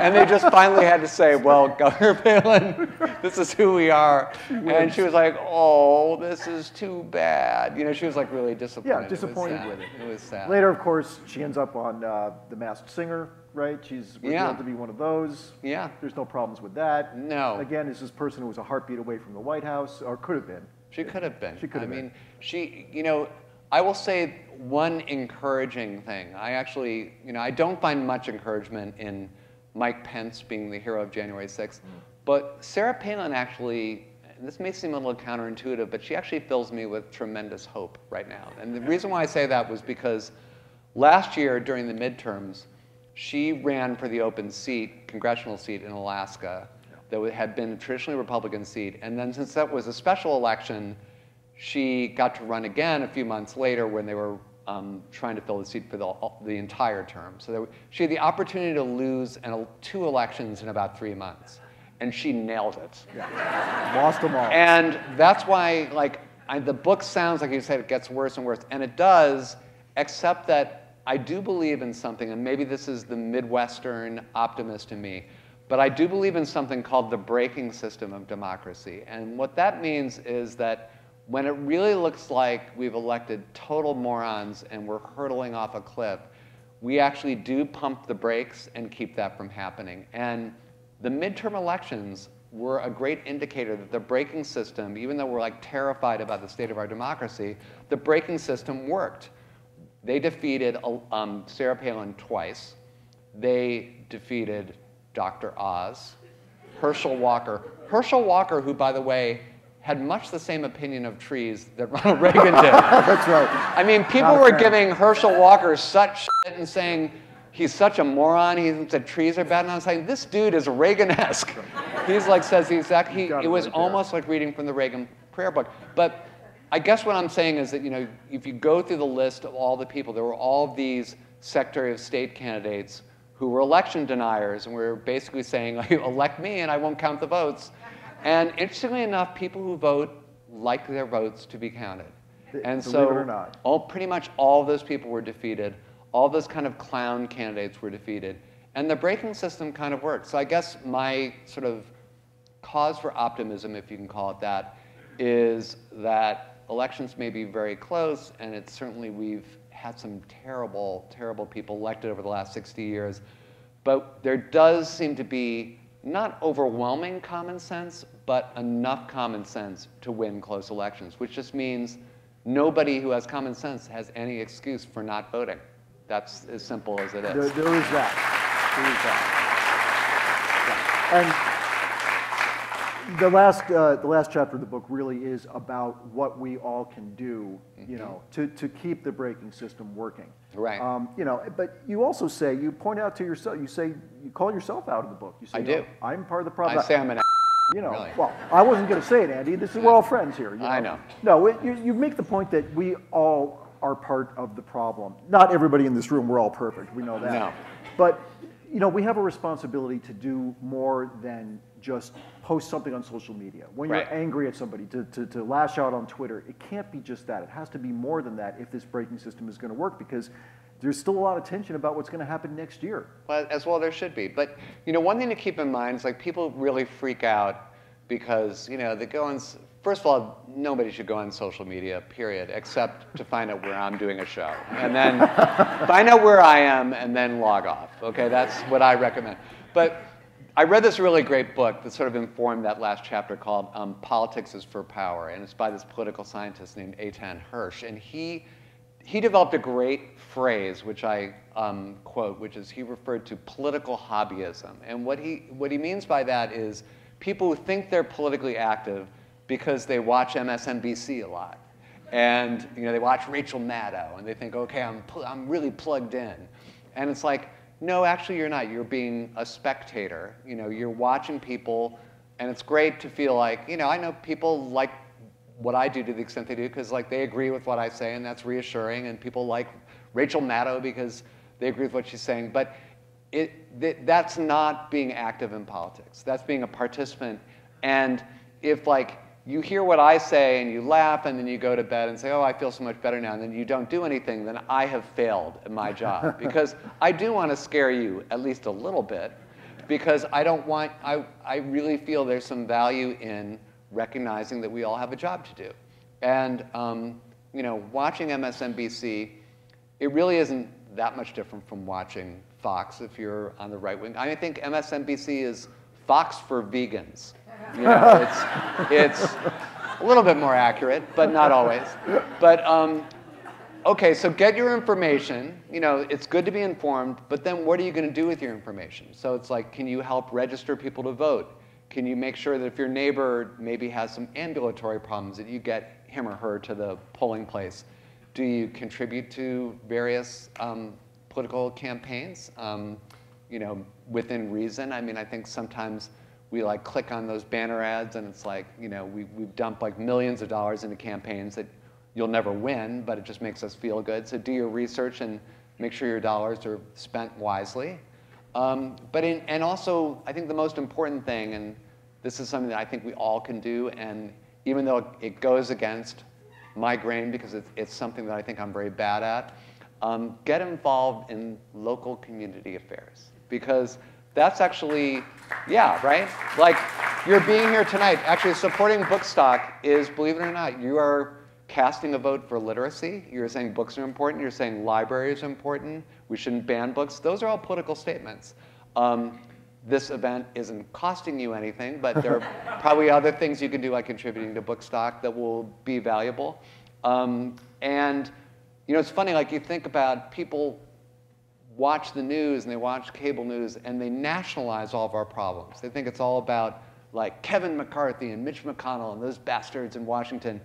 And they just finally had to say, well, Governor Palin, this is who we are. And she was like, oh, this is too bad. You know, she was like really disappointed. Yeah, disappointed it with it. It was sad. Later, of course, she ends up on uh, The Masked Singer, right? She's revealed yeah. to be one of those. Yeah. There's no problems with that. No. Again, it's this person who was a heartbeat away from the White House, or could have been. She could have been. She could have been. I mean, she, you know, I will say one encouraging thing. I actually, you know, I don't find much encouragement in Mike Pence being the hero of January sixth. Mm. But Sarah Palin actually, and this may seem a little counterintuitive, but she actually fills me with tremendous hope right now. And the reason why I say that was because last year during the midterms, she ran for the open seat, congressional seat in Alaska, that had been a traditionally Republican seat. And then since that was a special election, she got to run again a few months later when they were um, trying to fill the seat for the, the entire term. So there were, she had the opportunity to lose an, two elections in about three months. And she nailed it. Yeah. Lost them all. And that's why like, I, the book sounds like you said it gets worse and worse. And it does, except that I do believe in something, and maybe this is the Midwestern optimist in me, but I do believe in something called the breaking system of democracy. And what that means is that when it really looks like we've elected total morons and we're hurtling off a cliff, we actually do pump the brakes and keep that from happening. And the midterm elections were a great indicator that the breaking system, even though we're like terrified about the state of our democracy, the breaking system worked. They defeated um, Sarah Palin twice. They defeated Doctor Oz, Herschel Walker. Herschel Walker, who, by the way, had much the same opinion of trees that Ronald Reagan did. That's right. I mean, people Not were fair. giving Herschel Walker such shit and saying, he's such a moron, he said trees are bad. And I was like, this dude is Reagan-esque. He's like, says the exact, he, it was almost like reading from the Reagan prayer book. But I guess what I'm saying is that, you know, if you go through the list of all the people, there were all these Secretary of State candidates who were election deniers, and we were basically saying, elect me and I won't count the votes. And interestingly enough, people who vote like their votes to be counted. And so, believe it or not, all, pretty much all those people were defeated. All those kind of clown candidates were defeated. And the breaking system kind of worked. So I guess my sort of cause for optimism, if you can call it that, is that elections may be very close, and it's certainly we've had some terrible, terrible people elected over the last sixty years. But there does seem to be not overwhelming common sense, but enough common sense to win close elections, which just means nobody who has common sense has any excuse for not voting. That's as simple as it is. There, there is that. There is that. Yeah. And the last, uh, the last chapter of the book really is about what we all can do, you know, to, to keep the braking system working. Right. Um, you know, but you also say, you point out to yourself, you say, you call yourself out of the book. You say, I do. Oh, I'm part of the problem. I say I'm an a**. You know, really. Well, I wasn't going to say it, Andy. This is, we're all friends here. You know? I know. No, it, you, you make the point that we all are part of the problem. Not everybody in this room, we're all perfect. We know that. No. But, you know, we have a responsibility to do more than just post something on social media. When right. you're angry at somebody, to, to, to lash out on Twitter, it can't be just that. It has to be more than that if this braking system is going to work, because there's still a lot of tension about what's going to happen next year. Well, as well there should be. But you know, one thing to keep in mind is like people really freak out because you know they go on. First of all, nobody should go on social media, period, except to find out where I'm doing a show, and then find out where I am, and then log off. Okay, that's what I recommend. But I read this really great book that sort of informed that last chapter called um, Politics is for Power, and it's by this political scientist named Eitan Hirsch. And he, he developed a great phrase, which I um, quote, which is he referred to political hobbyism. And what he, what he means by that is people who think they're politically active because they watch M S N B C a lot. And you know, they watch Rachel Maddow, and they think, okay, I'm, I'm really plugged in. And it's like, no, actually you're not. You're being a spectator. You know, you're watching people, and it's great to feel like, you know, I know people like what I do to the extent they do because like they agree with what I say, and that's reassuring. And people like Rachel Maddow because They agree with what she's saying. But it, th that's not being active in politics. That's being a participant. And if like you hear what I say and you laugh and then you go to bed and say, oh, I feel so much better now, and then you don't do anything, then I have failed at my job. Because I do want to scare you at least a little bit, because I don't want, I, I really feel there's some value in recognizing that we all have a job to do. And um, you know, watching M S N B C, it really isn't that much different from watching Fox if you're on the right wing. I mean, I think M S N B C is Fox for vegans. You know, it's, it's a little bit more accurate, but not always. But um, okay, so get your information. You know, it's good to be informed, but then what are you going to do with your information? So it's like, can you help register people to vote? Can you make sure that if your neighbor maybe has some ambulatory problems that you get him or her to the polling place? Do you contribute to various um, political campaigns? Um, you know, within reason. I mean, I think sometimes we like click on those banner ads and it's like, you know, we, we've dumped like millions of dollars into campaigns that you'll never win, but it just makes us feel good. So do your research and make sure your dollars are spent wisely. Um, but in, and also, I think the most important thing, and this is something that I think we all can do, and even though it goes against my grain because it's, it's something that I think I'm very bad at, um, get involved in local community affairs. Because that's actually, yeah, right? Like, you're being here tonight. Actually, supporting Bookstock is, believe it or not, you are casting a vote for literacy. You're saying books are important. You're saying libraries are important. We shouldn't ban books. Those are all political statements. Um, this event isn't costing you anything, but there are probably other things you can do, like contributing to Bookstock, that will be valuable. Um, and, you know, it's funny, like, you think about people watch the news and they watch cable news and they nationalize all of our problems. They think it's all about like Kevin McCarthy and Mitch McConnell and those bastards in Washington.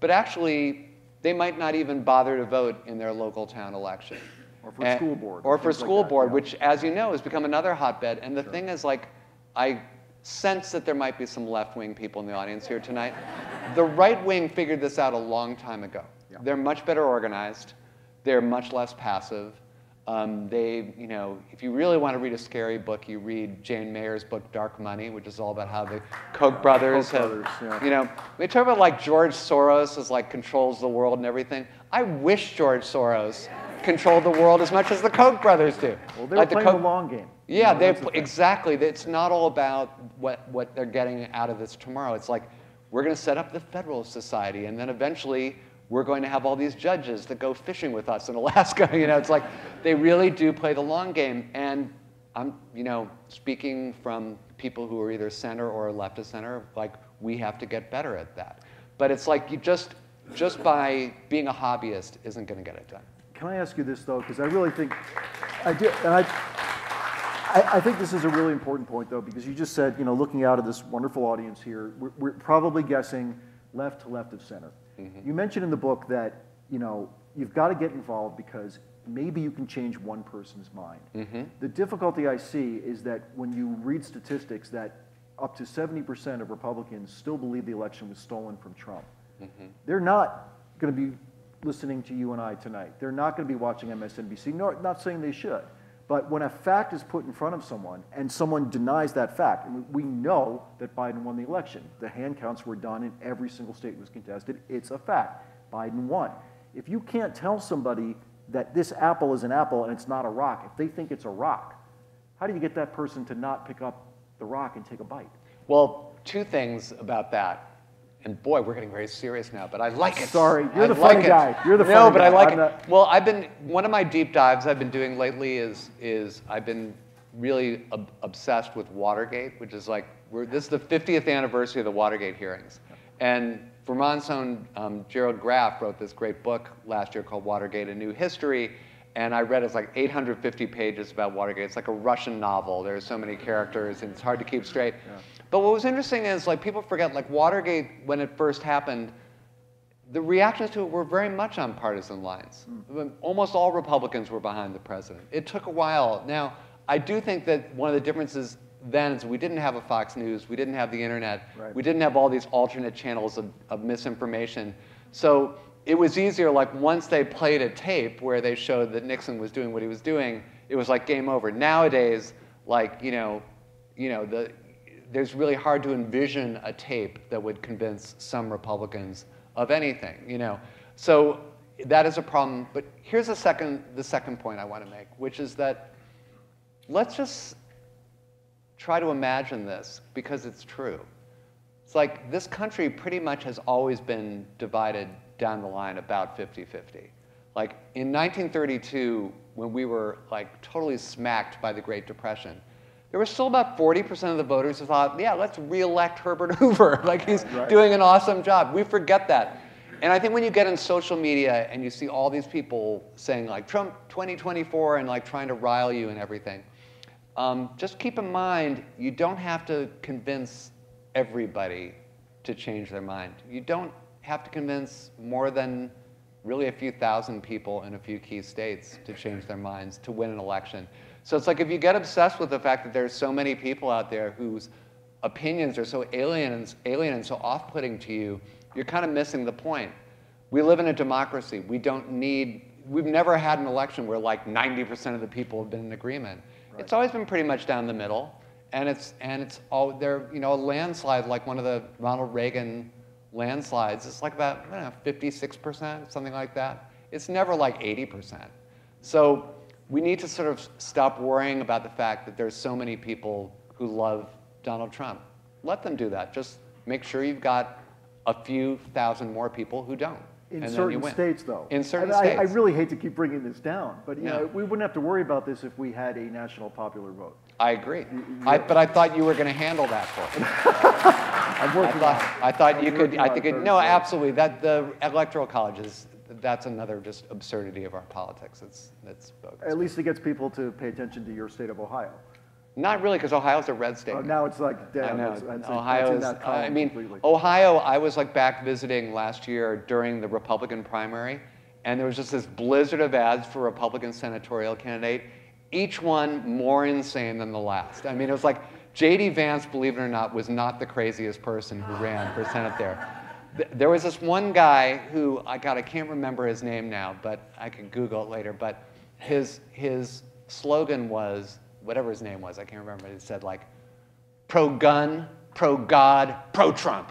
But actually, they might not even bother to vote in their local town election. Or for and, school board. Or for school like that, board, yeah. Which as you know has become another hotbed. And the sure. thing is, like, I sense that there might be some left-wing people in the audience here tonight. The right wing figured this out a long time ago. Yeah. They're much better organized. They're much less passive. Um, they, you know, if you really want to read a scary book, you read Jane Mayer's book, Dark Money, which is all about how the Koch brothers Koch have, brothers, yeah. you know, they talk about like George Soros is like controls the world and everything. I wish George Soros controlled the world as much as the Koch brothers do. Well, they're like playing the, Koch, the long game. Yeah, you know, they exactly. It's not all about what, what they're getting out of this tomorrow. It's like, we're going to set up the Federal Society, and then eventually we're going to have all these judges that go fishing with us in Alaska. You know, it's like they really do play the long game. And I'm, you know, speaking from people who are either center or left of center, like we have to get better at that. But it's like you just, just by being a hobbyist isn't going to get it done. Can I ask you this though? Because I really think, I do, and I, I, I think this is a really important point though, because you just said, you know, looking out at this wonderful audience here, we're, we're probably guessing left to left of center. You mentioned in the book that, you know, you've got to get involved because maybe you can change one person's mind. Mm-hmm. The difficulty I see is that when you read statistics that up to seventy percent of Republicans still believe the election was stolen from Trump. Mm-hmm. They're not going to be listening to you and I tonight. They're not going to be watching M S N B C. No, not saying they should. But when a fact is put in front of someone and someone denies that fact, and we know that Biden won the election. The hand counts were done in every single state was contested. It's a fact. Biden won. If you can't tell somebody that this apple is an apple and it's not a rock, if they think it's a rock, how do you get that person to not pick up the rock and take a bite? Well, two things about that. And boy, we're getting very serious now, but I like it. Sorry, you're I the funny like guy. You're the funny guy. No, but I like I'm it. Not... Well, I've been, one of my deep dives I've been doing lately is, is I've been really ob obsessed with Watergate, which is like, we're, this is the fiftieth anniversary of the Watergate hearings. And Vermont's own um, Gerald Graff wrote this great book last year called Watergate, A New History. And I read it's like eight hundred fifty pages about Watergate. It's like a Russian novel. There are so many characters, and it's hard to keep straight. Yeah. But what was interesting is like people forget like Watergate, when it first happened, the reactions to it were very much on partisan lines. Mm. Almost all Republicans were behind the president. It took a while. Now, I do think that one of the differences then is we didn't have a Fox News. We didn't have the internet. Right. We didn't have all these alternate channels of, of misinformation. So it was easier, like once they played a tape where they showed that Nixon was doing what he was doing, it was like game over. Nowadays, like, you know, you know, the, there's really hard to envision a tape that would convince some Republicans of anything, you know. So that is a problem. But here's a second, the second point I want to make, which is that let's just try to imagine this, because it's true. It's like this country pretty much has always been divided down the line about fifty fifty. Like in nineteen thirty-two, when we were like totally smacked by the Great Depression, there was still about forty percent of the voters who thought, yeah, let's reelect Herbert Hoover. Like he's right. doing an awesome job. We forget that. And I think when you get in social media and you see all these people saying like Trump twenty twenty-four and like trying to rile you and everything, um, just keep in mind, you don't have to convince everybody to change their mind. You don't have to convince more than really a few thousand people in a few key states to change their minds to win an election. So it's like if you get obsessed with the fact that there's so many people out there whose opinions are so alien and, alien and so off-putting to you, you're kind of missing the point. We live in a democracy. We don't need, we've never had an election where like ninety percent of the people have been in agreement. Right. It's always been pretty much down the middle. And it's, and it's all, they're, you know, a landslide, like one of the Ronald Reagan landslides, it's like about, I don't know, fifty-six percent, something like that. It's never like eighty percent. So we need to sort of stop worrying about the fact that there's so many people who love Donald Trump. Let them do that. Just make sure you've got a few thousand more people who don't. In and certain states, though. In certain I, states. I really hate to keep bringing this down, but you yeah. know, we wouldn't have to worry about this if we had a national popular vote. I agree. You, you I, but I thought you were going to handle that for me. I'm working I thought, on I thought I'm you could. I think it, no, absolutely. That the electoral college is that's another just absurdity of our politics. It's that's bogus. At least it gets people to pay attention to your state of Ohio. Not really, because Ohio's a red state. Oh, now it's like damn. I know. It's, it's, Ohio's, it's uh, I mean, completely. Ohio. I was like back visiting last year during the Republican primary, and there was just this blizzard of ads for Republican senatorial candidate, each one more insane than the last. I mean, it was like J D Vance, believe it or not, was not the craziest person who ran for Senate there. There was this one guy who, I God, I can't remember his name now, but I can Google it later. But his his slogan was. Whatever his name was, I can't remember. It said like, pro-gun, pro-God, pro-Trump.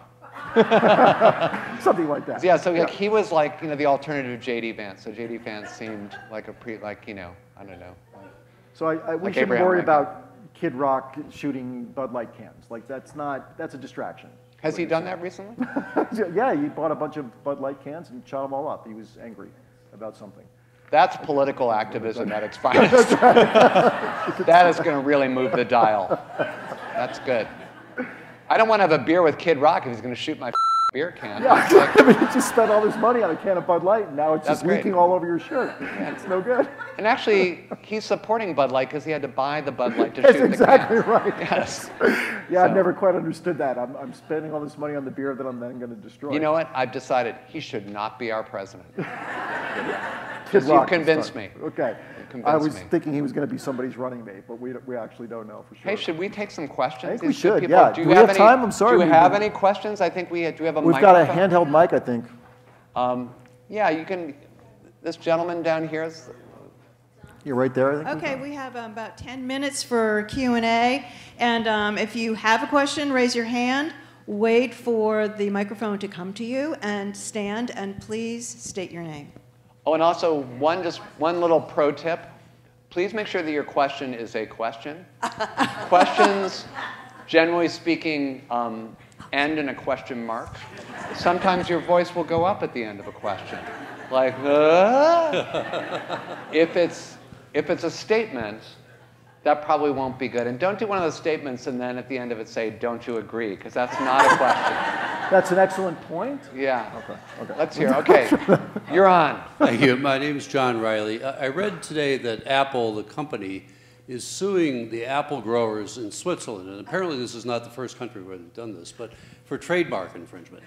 Something like that. So, yeah. So yeah. Like, he was like, you know, the alternative J D Vance. So J D Vance seemed like a pre, like you know, I don't know. Like, so I, I, we like shouldn't worry about Kid Rock shooting Bud Light cans. Like that's not, that's a distraction. Has he done that recently? Yeah, he bought a bunch of Bud Light cans and shot them all up. He was angry about something. That's political activism at its finest. That is going to really move the dial. That's good. I don't want to have a beer with Kid Rock if he's going to shoot my beer can. Yeah, I mean, you just spent all this money on a can of Bud Light, and now it's That's just great. leaking all over your shirt. Yeah. It's no good. And actually, he's supporting Bud Light because he had to buy the Bud Light to That's shoot exactly the can. That's exactly right. Yes. Yeah, so. I've never quite understood that. I'm, I'm spending all this money on the beer that I'm then going to destroy. You know what? I've decided he should not be our president. Because you convinced me. Okay. I was me. thinking he was going to be somebody's running mate, but we, we actually don't know for sure. Hey, should we take some questions? I think we should, people, yeah. Do, do we have, have any, time? I'm sorry. Do we have any questions? I think we have, do we have a We've microphone? Got a handheld mic, I think. Um, yeah, you can, this gentleman down here is... You're right there, I think. Okay, we have um, about ten minutes for Q and A, and um, if you have a question, raise your hand, wait for the microphone to come to you, and stand, and please state your name. Oh, and also one just one little pro tip. Please make sure that your question is a question. Questions, generally speaking, um, end in a question mark. Sometimes your voice will go up at the end of a question. Like, uh? if it's if it's a statement, that probably won't be good. And don't do one of those statements and then at the end of it say, don't you agree? Because that's not a question. That's an excellent point. Yeah. Okay. Okay. Let's hear. Okay. You're on. Thank you. My name is John Riley. I read today that Apple, the company, is suing the apple growers in Switzerland. And apparently this is not the first country where they've done this, but for trademark infringement.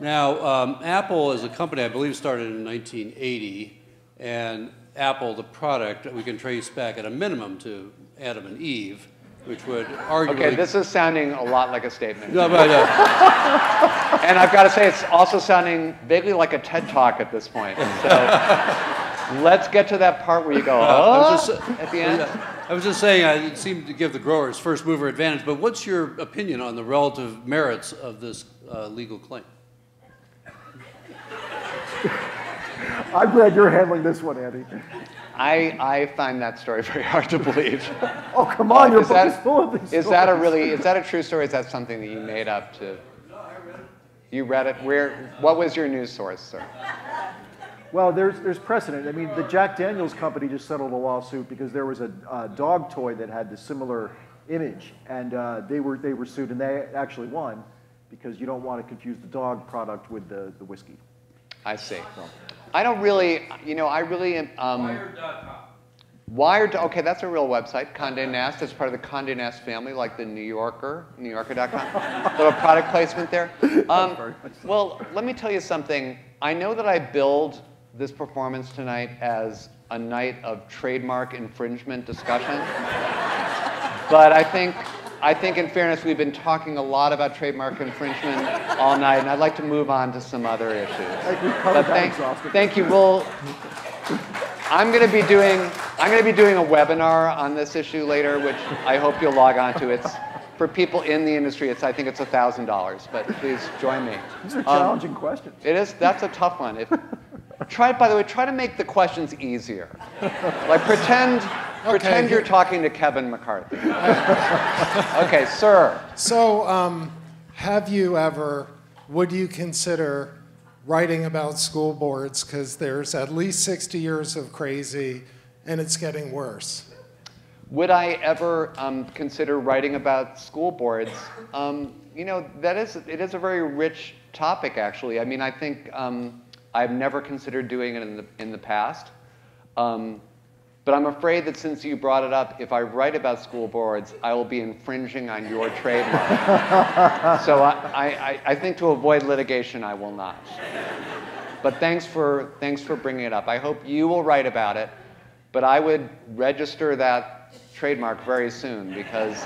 Now, um, Apple as a company, I believe, started in nineteen eighty. And Apple, the product, we can trace back at a minimum to Adam and Eve, which would arguably... Okay, this is sounding a lot like a statement. No, but, uh, and I've got to say, it's also sounding vaguely like a TED Talk at this point. So let's get to that part where you go, oh, just, at the end. I was just saying, I, it seemed to give the growers first mover advantage, but what's your opinion on the relative merits of this uh, legal claim? I'm glad you're handling this one, Andy. I, I find that story very hard to believe. Oh, come on, uh, your book that, is full of these stories. Is that a really, is that a true story? Is that something that you made up to? No, I read it. You read it? Where, what was your news source, sir? Well, there's, there's precedent. I mean, the Jack Daniels company just settled a lawsuit because there was a, a dog toy that had the similar image, and uh, they, were, they were sued, and they actually won because you don't want to confuse the dog product with the, the whiskey. I see. So. I don't really, you know, I really am. Um, Wired dot com. Wired, okay, that's a real website. Condé Nast, that's part of the Condé Nast family, like the New Yorker, New Yorker dot com. Little product placement there. Um, well, let me tell you something. I know that I billed this performance tonight as a night of trademark infringement discussion, but I think. I think, in fairness, we've been talking a lot about trademark infringement all night, and I'd like to move on to some other issues. But thank, thank you. We'll, I'm going to be doing I'm going to be doing a webinar on this issue later, which I hope you'll log on to. It's for people in the industry. It's I think it's a thousand dollars, but please join me. These are challenging um, questions. It is. That's a tough one. If, try by the way, try to make the questions easier. Like pretend. Okay. Pretend you're talking to Kevin McCarthy. Okay, sir. So, um, have you ever, would you consider writing about school boards? Because there's at least sixty years of crazy, and it's getting worse. Would I ever um, consider writing about school boards? Um, you know, that is, it is a very rich topic, actually. I mean, I think um, I've never considered doing it in the, in the past. Um, But I'm afraid that since you brought it up, if I write about school boards, I will be infringing on your trademark. So I, I, I think to avoid litigation, I will not. But thanks for, thanks for bringing it up. I hope you will write about it. But I would register that trademark very soon, because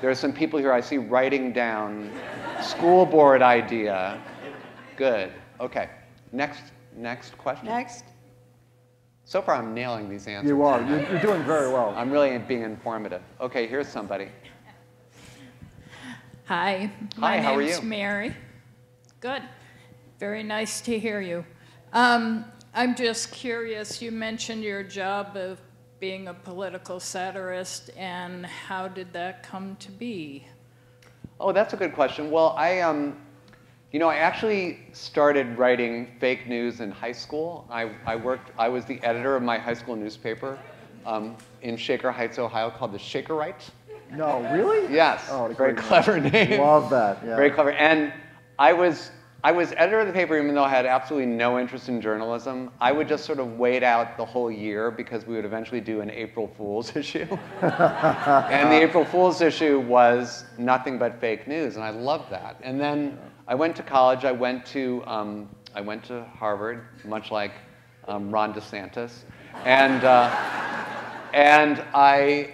there are some people here I see writing down school board idea. Good. OK. Next, next question. Next. So far, I'm nailing these answers. You are. You're, you're doing very well. I'm really being informative. OK, here's somebody. Hi. My Hi, how are you? My name's Mary. Good. Very nice to hear you. Um, I'm just curious. You mentioned your job of being a political satirist, and how did that come to be? Oh, that's a good question. Well, I um. You know, I actually started writing fake news in high school. I, I worked, I was the editor of my high school newspaper um, in Shaker Heights, Ohio, called the Shakerite. No, really? Yes. Oh, very clever name. Love that. Yeah. Very clever. And I was, I was editor of the paper, even though I had absolutely no interest in journalism. I would just sort of wait out the whole year because we would eventually do an April Fool's issue. And the April Fool's issue was nothing but fake news, and I loved that. And then I went to college. I went to um, I went to Harvard, much like um, Ron DeSantis, and uh, and I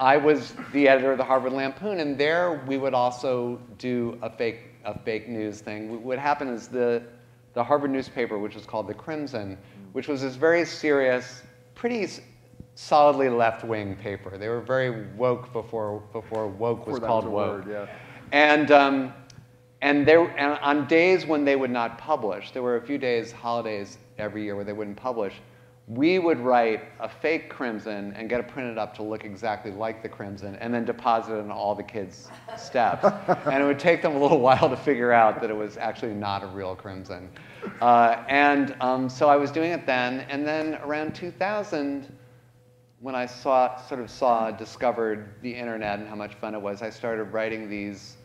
I was the editor of the Harvard Lampoon, and there we would also do a fake a fake news thing. What happened is the the Harvard newspaper, which was called the Crimson, which was this very serious, pretty solidly left-wing paper. They were very woke before before woke was called woke, yeah. And um, And, there, and on days when they would not publish, there were a few days, holidays every year where they wouldn't publish, we would write a fake Crimson and get it printed up to look exactly like the Crimson and then deposit it on all the kids' steps. And it would take them a little while to figure out that it was actually not a real Crimson. Uh, and um, so I was doing it then. And then around two thousand, when I saw, sort of saw, discovered the internet and how much fun it was, I started writing these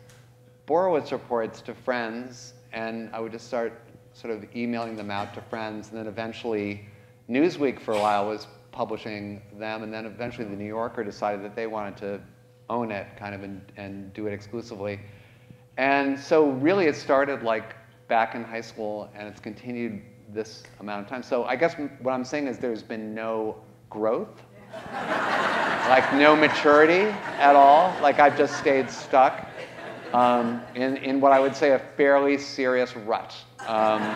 Borowitz reports to friends, and I would just start sort of emailing them out to friends, and then eventually Newsweek for a while was publishing them, and then eventually The New Yorker decided that they wanted to own it kind of and, and do it exclusively. And so really it started like back in high school, and it's continued this amount of time. So I guess what I'm saying is there's been no growth, like no maturity at all. Like I've just stayed stuck. um, in, in what I would say a fairly serious rut. Um,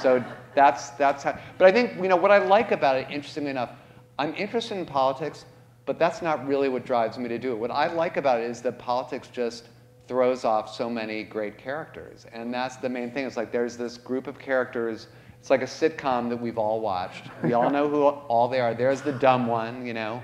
so that's, that's how, but I think, you know, what I like about it, interestingly enough, I'm interested in politics, but that's not really what drives me to do it. What I like about it is that politics just throws off so many great characters. And that's the main thing. It's like there's this group of characters. It's like a sitcom that we've all watched. We all know who all they are. There's the dumb one, you know.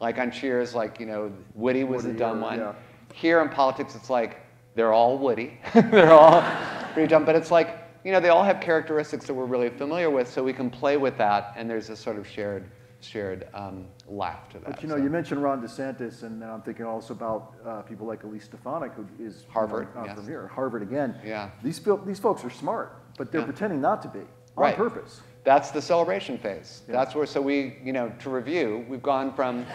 Like on Cheers, like, you know, Woody was Woody, the dumb yeah, one. Yeah. Here in politics, it's like they're all Woody. They're all pretty dumb. But it's like, you know, they all have characteristics that we're really familiar with, so we can play with that, and there's this sort of shared shared um, laugh to that. But you know, so. You mentioned Ron DeSantis, and then I'm thinking also about uh, people like Elise Stefanik, who is Harvard, you know, yes. from here, Harvard again. Yeah. These, these folks are smart, but they're yeah. pretending not to be, on right. purpose. That's the celebration phase. Yeah. That's where, so we, you know, to review, we've gone from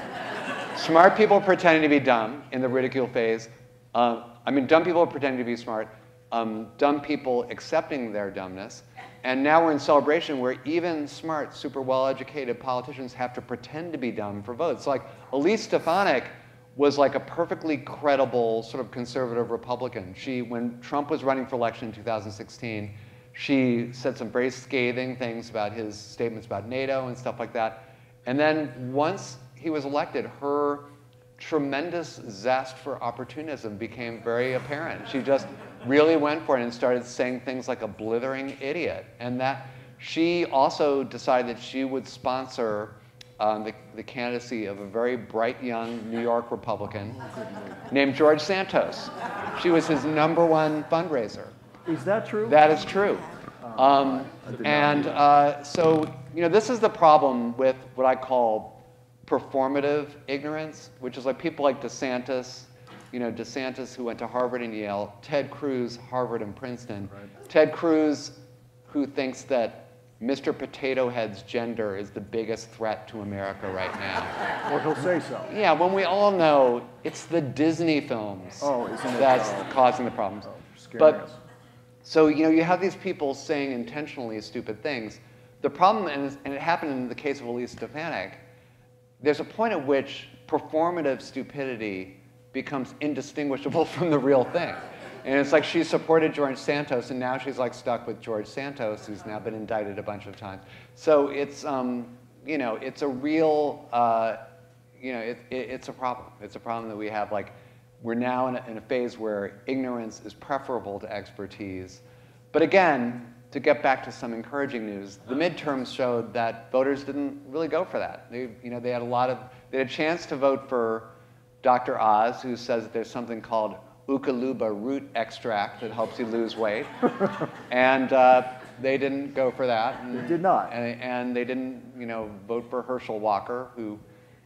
smart people pretending to be dumb in the ridicule phase. Uh, I mean, dumb people pretending to be smart, um, dumb people accepting their dumbness. And now we're in celebration where even smart, super well-educated politicians have to pretend to be dumb for votes. Like, Elise Stefanik was like a perfectly credible sort of conservative Republican. She, when Trump was running for election in two thousand sixteen, she said some very scathing things about his statements about NATO and stuff like that. And then once he was elected, her tremendous zest for opportunism became very apparent. She just really went for it and started saying things like a blithering idiot. And that she also decided that she would sponsor um, the, the candidacy of a very bright young New York Republican named George Santos. She was his number one fundraiser. Is that true? That is true. Um, and uh, so, you know, this is the problem with what I call performative ignorance, which is like people like DeSantis. You know, DeSantis, who went to Harvard and Yale, Ted Cruz, Harvard and Princeton. Right. Ted Cruz, who thinks that Mister Potato Head's gender is the biggest threat to America right now. Or he'll say so. Yeah, when we all know it's the Disney films oh, isn't it, that's uh, causing the problems. Oh, scary but, us. So, you know, you have these people saying intentionally stupid things. The problem, and, and it happened in the case of Elise Stefanik, there's a point at which performative stupidity becomes indistinguishable from the real thing. And it's like she supported George Santos, and now she's like stuck with George Santos, who's now been indicted a bunch of times. So it's, um, you know, it's a real, uh, you know, it, it, it's a problem. It's a problem that we have. Like, we're now in a, in a phase where ignorance is preferable to expertise. But again, to get back to some encouraging news, the midterms showed that voters didn't really go for that. They, you know, they had a lot of, they had a chance to vote for Doctor Oz, who says that there's something called Ookaluba root extract that helps you lose weight. And uh, they didn't go for that. And, they did not. And, and they didn't, you know, vote for Herschel Walker, who,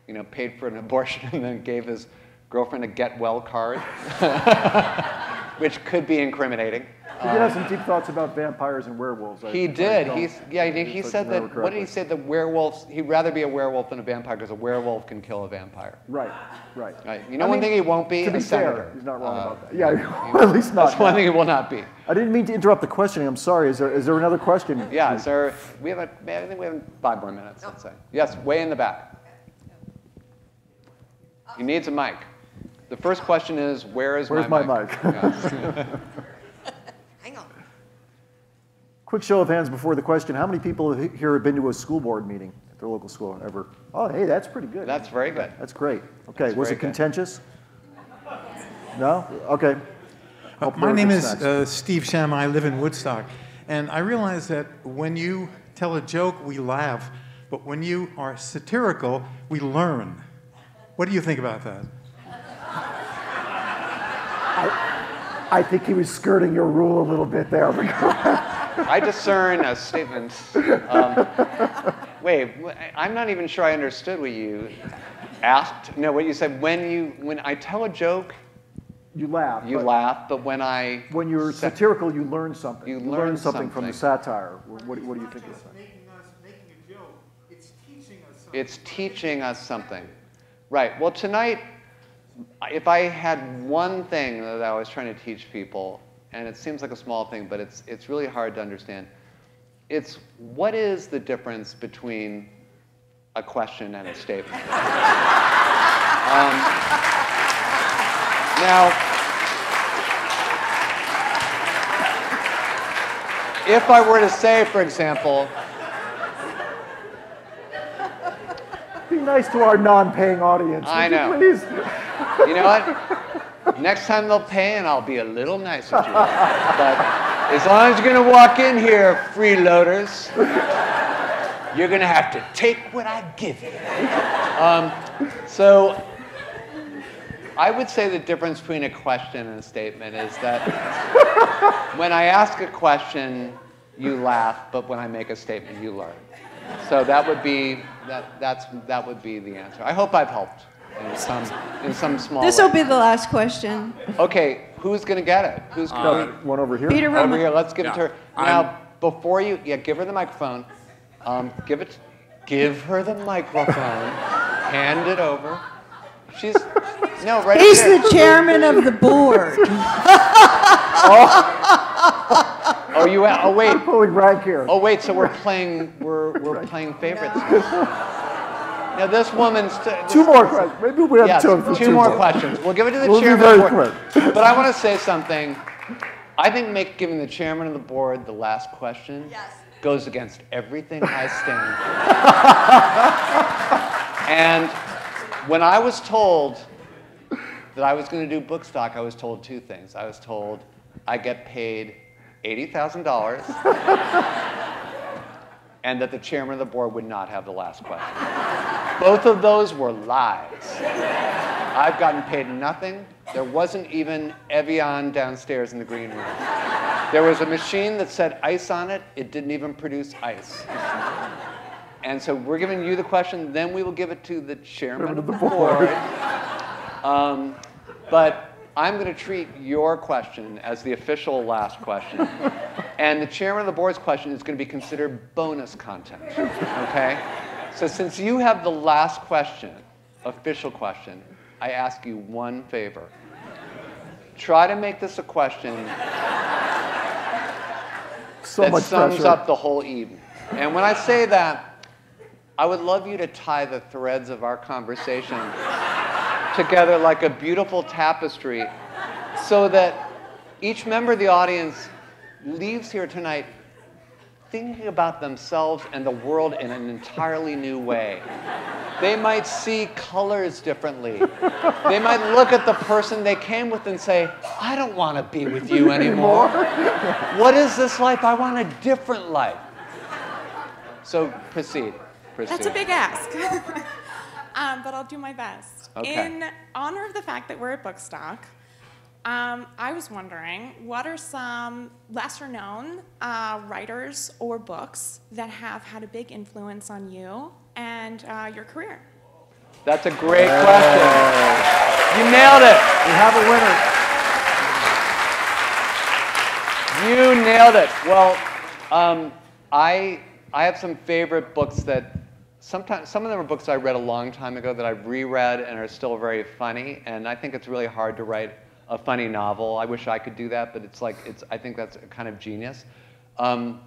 you know, paid for an abortion and then gave his girlfriend a get well card, which could be incriminating. He did have some deep thoughts about vampires and werewolves. I he did. He's, yeah, he, he said that, correctly. What did he say, that werewolves, he'd rather be a werewolf than a vampire because a werewolf can kill a vampire. Right, right. right. You know, I one mean, thing he won't be? To be a fair, senator. He's not wrong uh, about that. Yeah, he, well, at least not. That's now. One thing he will not be. I didn't mean to interrupt the questioning. I'm sorry. Is there, is there another question? Yeah, is there, we have a, I think we have five more minutes, oh. let's say. Yes, way in the back. He needs a mic. The first question is, where is Where's my, my mic? Where's my mic? Quick show of hands before the question. How many people here have been to a school board meeting at their local school ever? Oh, hey, that's pretty good. That's very good. That's great. Okay, that's was it contentious? Good. No? Okay. Uh, my name is uh, Steve Sham. I live in Woodstock. And I realize that when you tell a joke, we laugh. But when you are satirical, we learn. What do you think about that? I, I think he was skirting your rule a little bit there. I discern a statement. Um, wait, I'm not even sure I understood what you asked. No, what you said. When you, when I tell a joke, you laugh. You but laugh, but when I when you're sat satirical, you learn something. You, you learn, learn something, something from the satire. What, what, what do you think of that? Making us, making a joke. It's teaching us something. It's teaching us something, right? Well, tonight, if I had one thing that I was trying to teach people. And it seems like a small thing, but it's, it's really hard to understand. It's what is the difference between a question and a statement? um, now, if I were to say, for example, be nice to our non-paying audience. I know. You, you know what? Next time they'll pay, and I'll be a little nicer to you. But as long as you're going to walk in here, freeloaders, you're going to have to take what I give you. Um, so I would say the difference between a question and a statement is that when I ask a question, you laugh, but when I make a statement, you learn. So that would be that. That's that would be the answer. I hope I've helped in some in some small. This will way. be the last question. Okay, who's gonna get it? Who's uh, gonna one over here? Peter over Roman. here. Let's give yeah, it to her now. I'm... Before you, yeah, give her the microphone. Um, give it, give her the microphone. Hand it over. She's no right. He's there. the chairman of the board. Oh. Oh, you? Oh, wait. I'm pulling right here. Oh, wait. So we're playing. We're we're right. playing favorites. Yeah. Now this woman's this two more questions. Maybe we have yes, two, two, two more, more questions. We'll give it to the we'll chairman. Be very quick. But I want to say something. I think make giving the chairman of the board the last question yes. goes against everything I stand for. And when I was told that I was going to do Bookstock, I was told two things. I was told I get paid eighty thousand dollars, and that the chairman of the board would not have the last question. Both of those were lies. I've gotten paid nothing. There wasn't even Evian downstairs in the green room. There was a machine that said ice on it. It didn't even produce ice. And so we're giving you the question, then we will give it to the chairman, chairman of the board. Um, but. I'm going to treat your question as the official last question. And the chairman of the board's question is going to be considered bonus content, okay? So since you have the last question, official question, I ask you one favor. Try to make this a question so that much sums pressure. up the whole evening. And when I say that, I would love you to tie the threads of our conversation together like a beautiful tapestry, so that each member of the audience leaves here tonight thinking about themselves and the world in an entirely new way. They might see colors differently. They might look at the person they came with and say, I don't want to be with you anymore. What is this life? I want a different life. So proceed. proceed. That's a big ask. um, but I'll do my best. Okay. In honor of the fact that we're at Bookstock, um, I was wondering, what are some lesser-known uh, writers or books that have had a big influence on you and uh, your career? That's a great yeah. question. You nailed it. We have a winner. You nailed it. Well, um, I, I have some favorite books that Sometimes, some of them are books I read a long time ago that I've reread and are still very funny, and I think it's really hard to write a funny novel. I wish I could do that, but it's like, it's, I think that's a kind of genius. Um,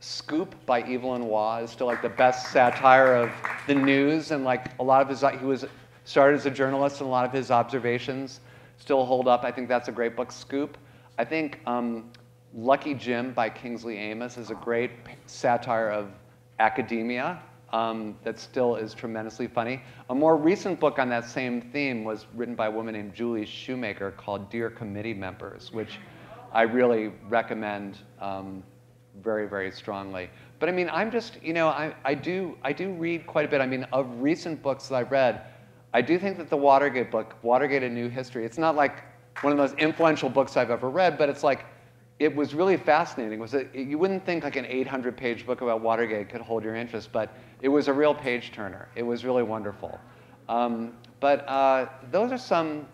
Scoop by Evelyn Waugh is still like the best satire of the news, and like a lot of his, he was, started as a journalist, and a lot of his observations still hold up. I think that's a great book, Scoop. I think um, Lucky Jim by Kingsley Amis is a great satire of academia. Um, that still is tremendously funny. A more recent book on that same theme was written by a woman named Julie Shoemaker called Dear Committee Members, which I really recommend um, very, very strongly. But I mean, I'm just, you know, I, I, do, I do read quite a bit. I mean, of recent books that I've read, I do think that the Watergate book, Watergate: A New History, it's not like one of those influential books I've ever read, but it's like, it was really fascinating. Was it, you wouldn't think like an eight hundred page book about Watergate could hold your interest, but it was a real page-turner. It was really wonderful. Um, but uh, those are some,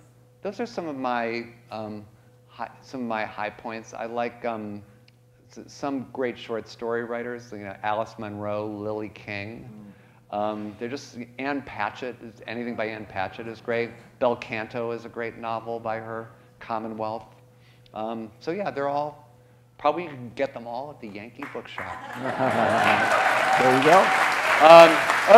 those are some of my, um, high, some of my high points. I like um, some great short story writers, you know, Alice Munro, Lily King. Um, they're just Ann Patchett. Anything by Ann Patchett is great. Belcanto is a great novel by her, Commonwealth. Um, so yeah, they're all, probably you can get them all at the Yankee Bookshop. There you go. Um,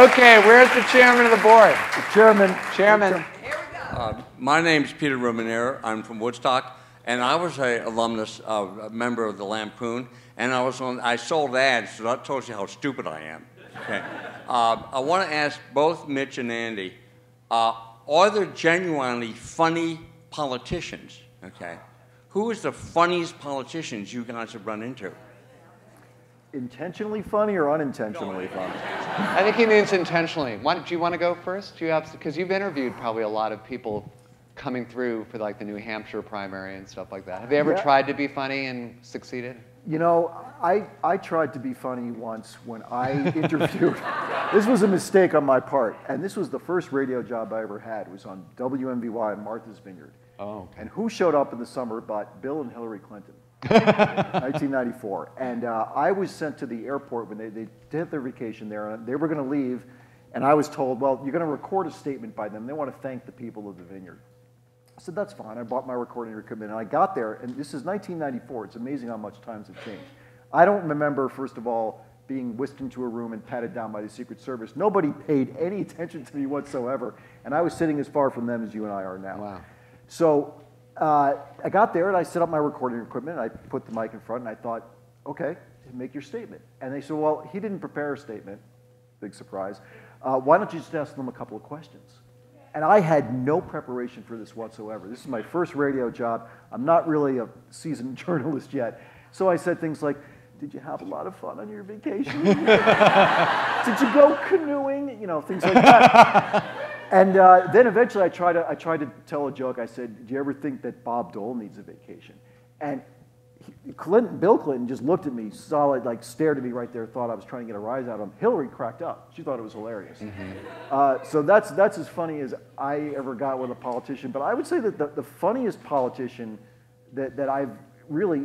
okay, where's the chairman of the board? The chairman. Chairman. Here we go. Uh, my name's Peter Romaner. I'm from Woodstock, And I was an alumnus, uh, a member of the Lampoon, and I was on, I sold ads, so that tells you how stupid I am. Okay. Uh, I want to ask both Mitch and Andy, uh, are there genuinely funny politicians? Okay. Who is the funniest politicians you guys have run into? Intentionally funny or unintentionally funny? I think he means intentionally. Why, do you want to go first? Do you have, because you've interviewed probably a lot of people coming through for like the New Hampshire primary and stuff like that. Have they ever yeah. tried to be funny and succeeded? You know, I, I tried to be funny once when I interviewed. This was a mistake on my part. And this was the first radio job I ever had. It was on W M B Y in Martha's Vineyard. Oh. Okay. And who showed up in the summer but Bill and Hillary Clinton? nineteen ninety-four. And uh, I was sent to the airport when they, they did their vacation there. And they were going to leave. And I was told, well, you're going to record a statement by them. They want to thank the people of the vineyard. I said, that's fine. I bought my recording equipment, and I got there, and this is nineteen ninety-four. It's amazing how much times have changed. I don't remember, first of all, being whisked into a room and patted down by the Secret Service. Nobody paid any attention to me whatsoever, and I was sitting as far from them as you and I are now. Wow. So uh, I got there, and I set up my recording equipment, and I put the mic in front, and I thought, okay, make your statement. And they said, well, he didn't prepare a statement. Big surprise. Uh, why don't you just ask them a couple of questions? And I had no preparation for this whatsoever. This is my first radio job. I'm not really a seasoned journalist yet. So I said things like, did you have a lot of fun on your vacation? Did you go canoeing? You know, things like that. And uh, then eventually I tried, to, I tried to tell a joke. I said, do you ever think that Bob Dole needs a vacation? And he, Clinton, Bill Clinton just looked at me, solid, like stared at me right there, thought I was trying to get a rise out of him. Hillary cracked up. She thought it was hilarious. Mm-hmm. uh, so that's, that's as funny as I ever got with a politician. But I would say that the, the funniest politician that, that I've really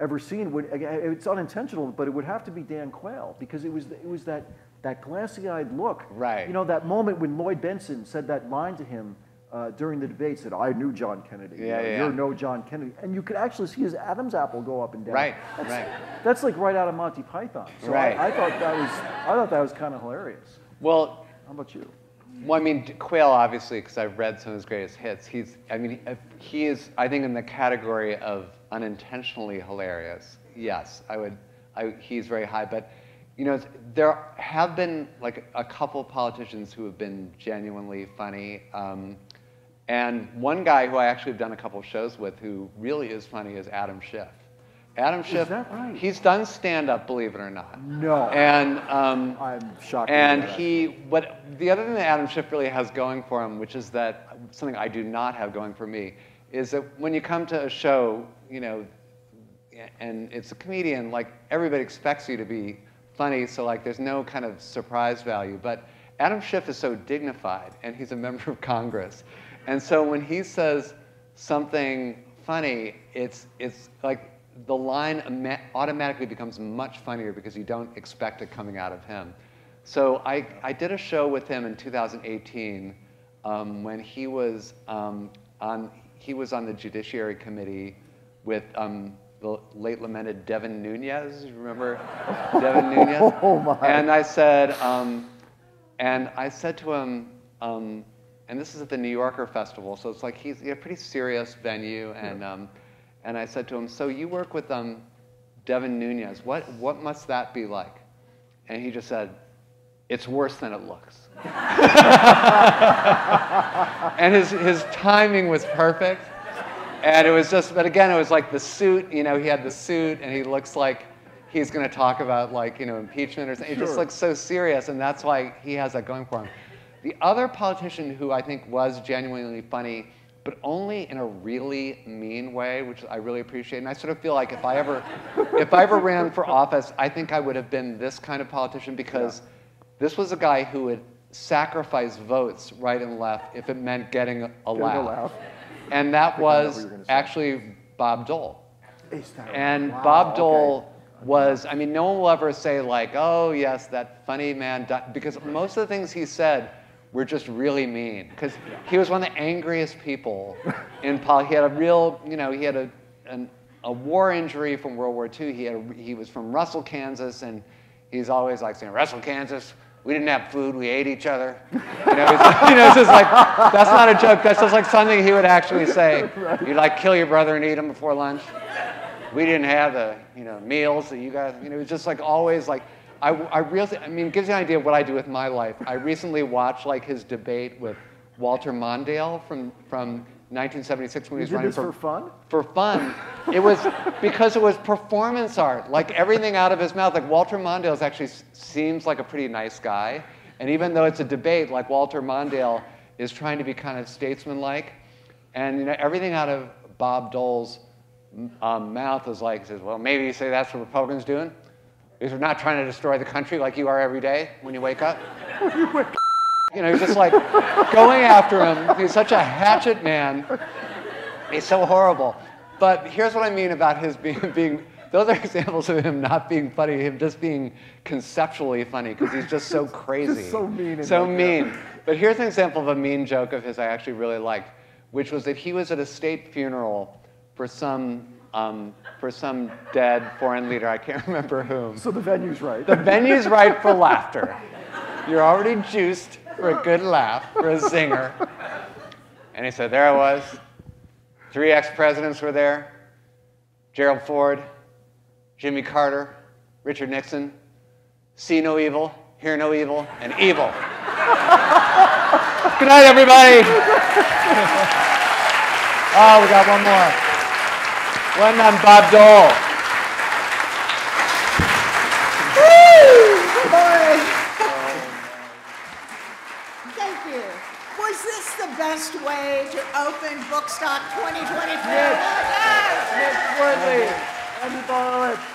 ever seen, would, it's unintentional, but it would have to be Dan Quayle, because it was, it was that, that glassy-eyed look. Right. You know, that moment when Lloyd Benson said that line to him Uh, during the debates, that I knew John Kennedy. Yeah, you know, yeah. You're no John Kennedy. And you could actually see his Adam's apple go up and down. Right, that's, right. That's like right out of Monty Python. So right. I, I thought that was, I thought that was kind of hilarious. Well, how about you? Well, I mean, Quayle, obviously, because I've read some of his greatest hits. He's, I mean, he is, I think, in the category of unintentionally hilarious. Yes, I would. I, he's very high, but. You know, there have been like a couple of politicians who have been genuinely funny. Um, and one guy who I actually have done a couple of shows with who really is funny is Adam Schiff. Adam Schiff, is that right? He's done stand-up, believe it or not. No. And um, I'm shocked. And he, what the other thing that Adam Schiff really has going for him, which is that something I do not have going for me, is that when you come to a show, you know, and it's a comedian, like everybody expects you to be funny, so like there's no kind of surprise value. But Adam Schiff is so dignified, and he's a member of Congress, and so when he says something funny, it's it's like the line automatically becomes much funnier because you don't expect it coming out of him. So I I did a show with him in two thousand eighteen um, when he was um, on he was on the Judiciary Committee with. Um, the late lamented Devin Nunes, remember Devin Nunes? Oh my. And I said, um, and I said to him, um, and this is at the New Yorker Festival, so it's like he's a pretty serious venue, and yeah. um, and I said to him, so you work with um, Devin Nunes, what what must that be like? And he just said, it's worse than it looks. And his his timing was perfect. And it was just, but again, it was like the suit, you know, he had the suit, and he looks like he's going to talk about, like, you know, impeachment or something. Sure. It just looks so serious, and that's why he has that going for him. The other politician who I think was genuinely funny, but only in a really mean way, which I really appreciate, and I sort of feel like if I ever, if I ever ran for office, I think I would have been this kind of politician, because yeah. this was a guy who would sacrifice votes right and left if it meant getting a, a laugh. laugh. And that was actually Bob Dole. And wow, Bob Dole okay. was, I mean, no one will ever say like, oh yes, that funny man, because most of the things he said were just really mean. Because yeah. he was one of the angriest people in politics. He had a real, you know, he had a, an, a war injury from World War Two. He, had a, he was from Russell, Kansas, and he's always like saying, Russell, Kansas, We didn't have food. We ate each other. You know, it's, you know, it's just like, that's not a joke. That's just like something he would actually say. You'd like kill your brother and eat him before lunch. We didn't have the, you know, meals that you guys, you know, it was just like always like, I, I really, I mean, it gives you an idea of what I do with my life. I recently watched like his debate with Walter Mondale from, from nineteen seventy-six when he was running for, for fun. For fun. It was because it was performance art. Like everything out of his mouth. Like Walter Mondale actually seems like a pretty nice guy, and even though it's a debate, like Walter Mondale is trying to be kind of statesmanlike, and you know everything out of Bob Dole's um, mouth is like says, well, maybe you say that's what Republicans doing. Because we're not trying to destroy the country like you are every day when you wake up. When you wake up. You know, he's just like going after him. He's such a hatchet man. He's so horrible. But here's what I mean about his being, being those are examples of him not being funny, him just being conceptually funny because he's just so crazy. Just so mean. So mean. That. But here's an example of a mean joke of his I actually really liked, which was that he was at a state funeral for some Um, for some dead foreign leader, I can't remember whom. So the venue's right. The venue's right for laughter. You're already juiced for a good laugh, for a zinger. And he said, there I was. Three ex-presidents were there. Gerald Ford, Jimmy Carter, Richard Nixon. See no evil, hear no evil, and evil. Good night, everybody. Oh, we got one more. One on Bob Dole. Woo! Bye. Thank you. Was this the best way to open Bookstock twenty twenty-three? Yes. Mitch Wertlieb. Andy Borowitz.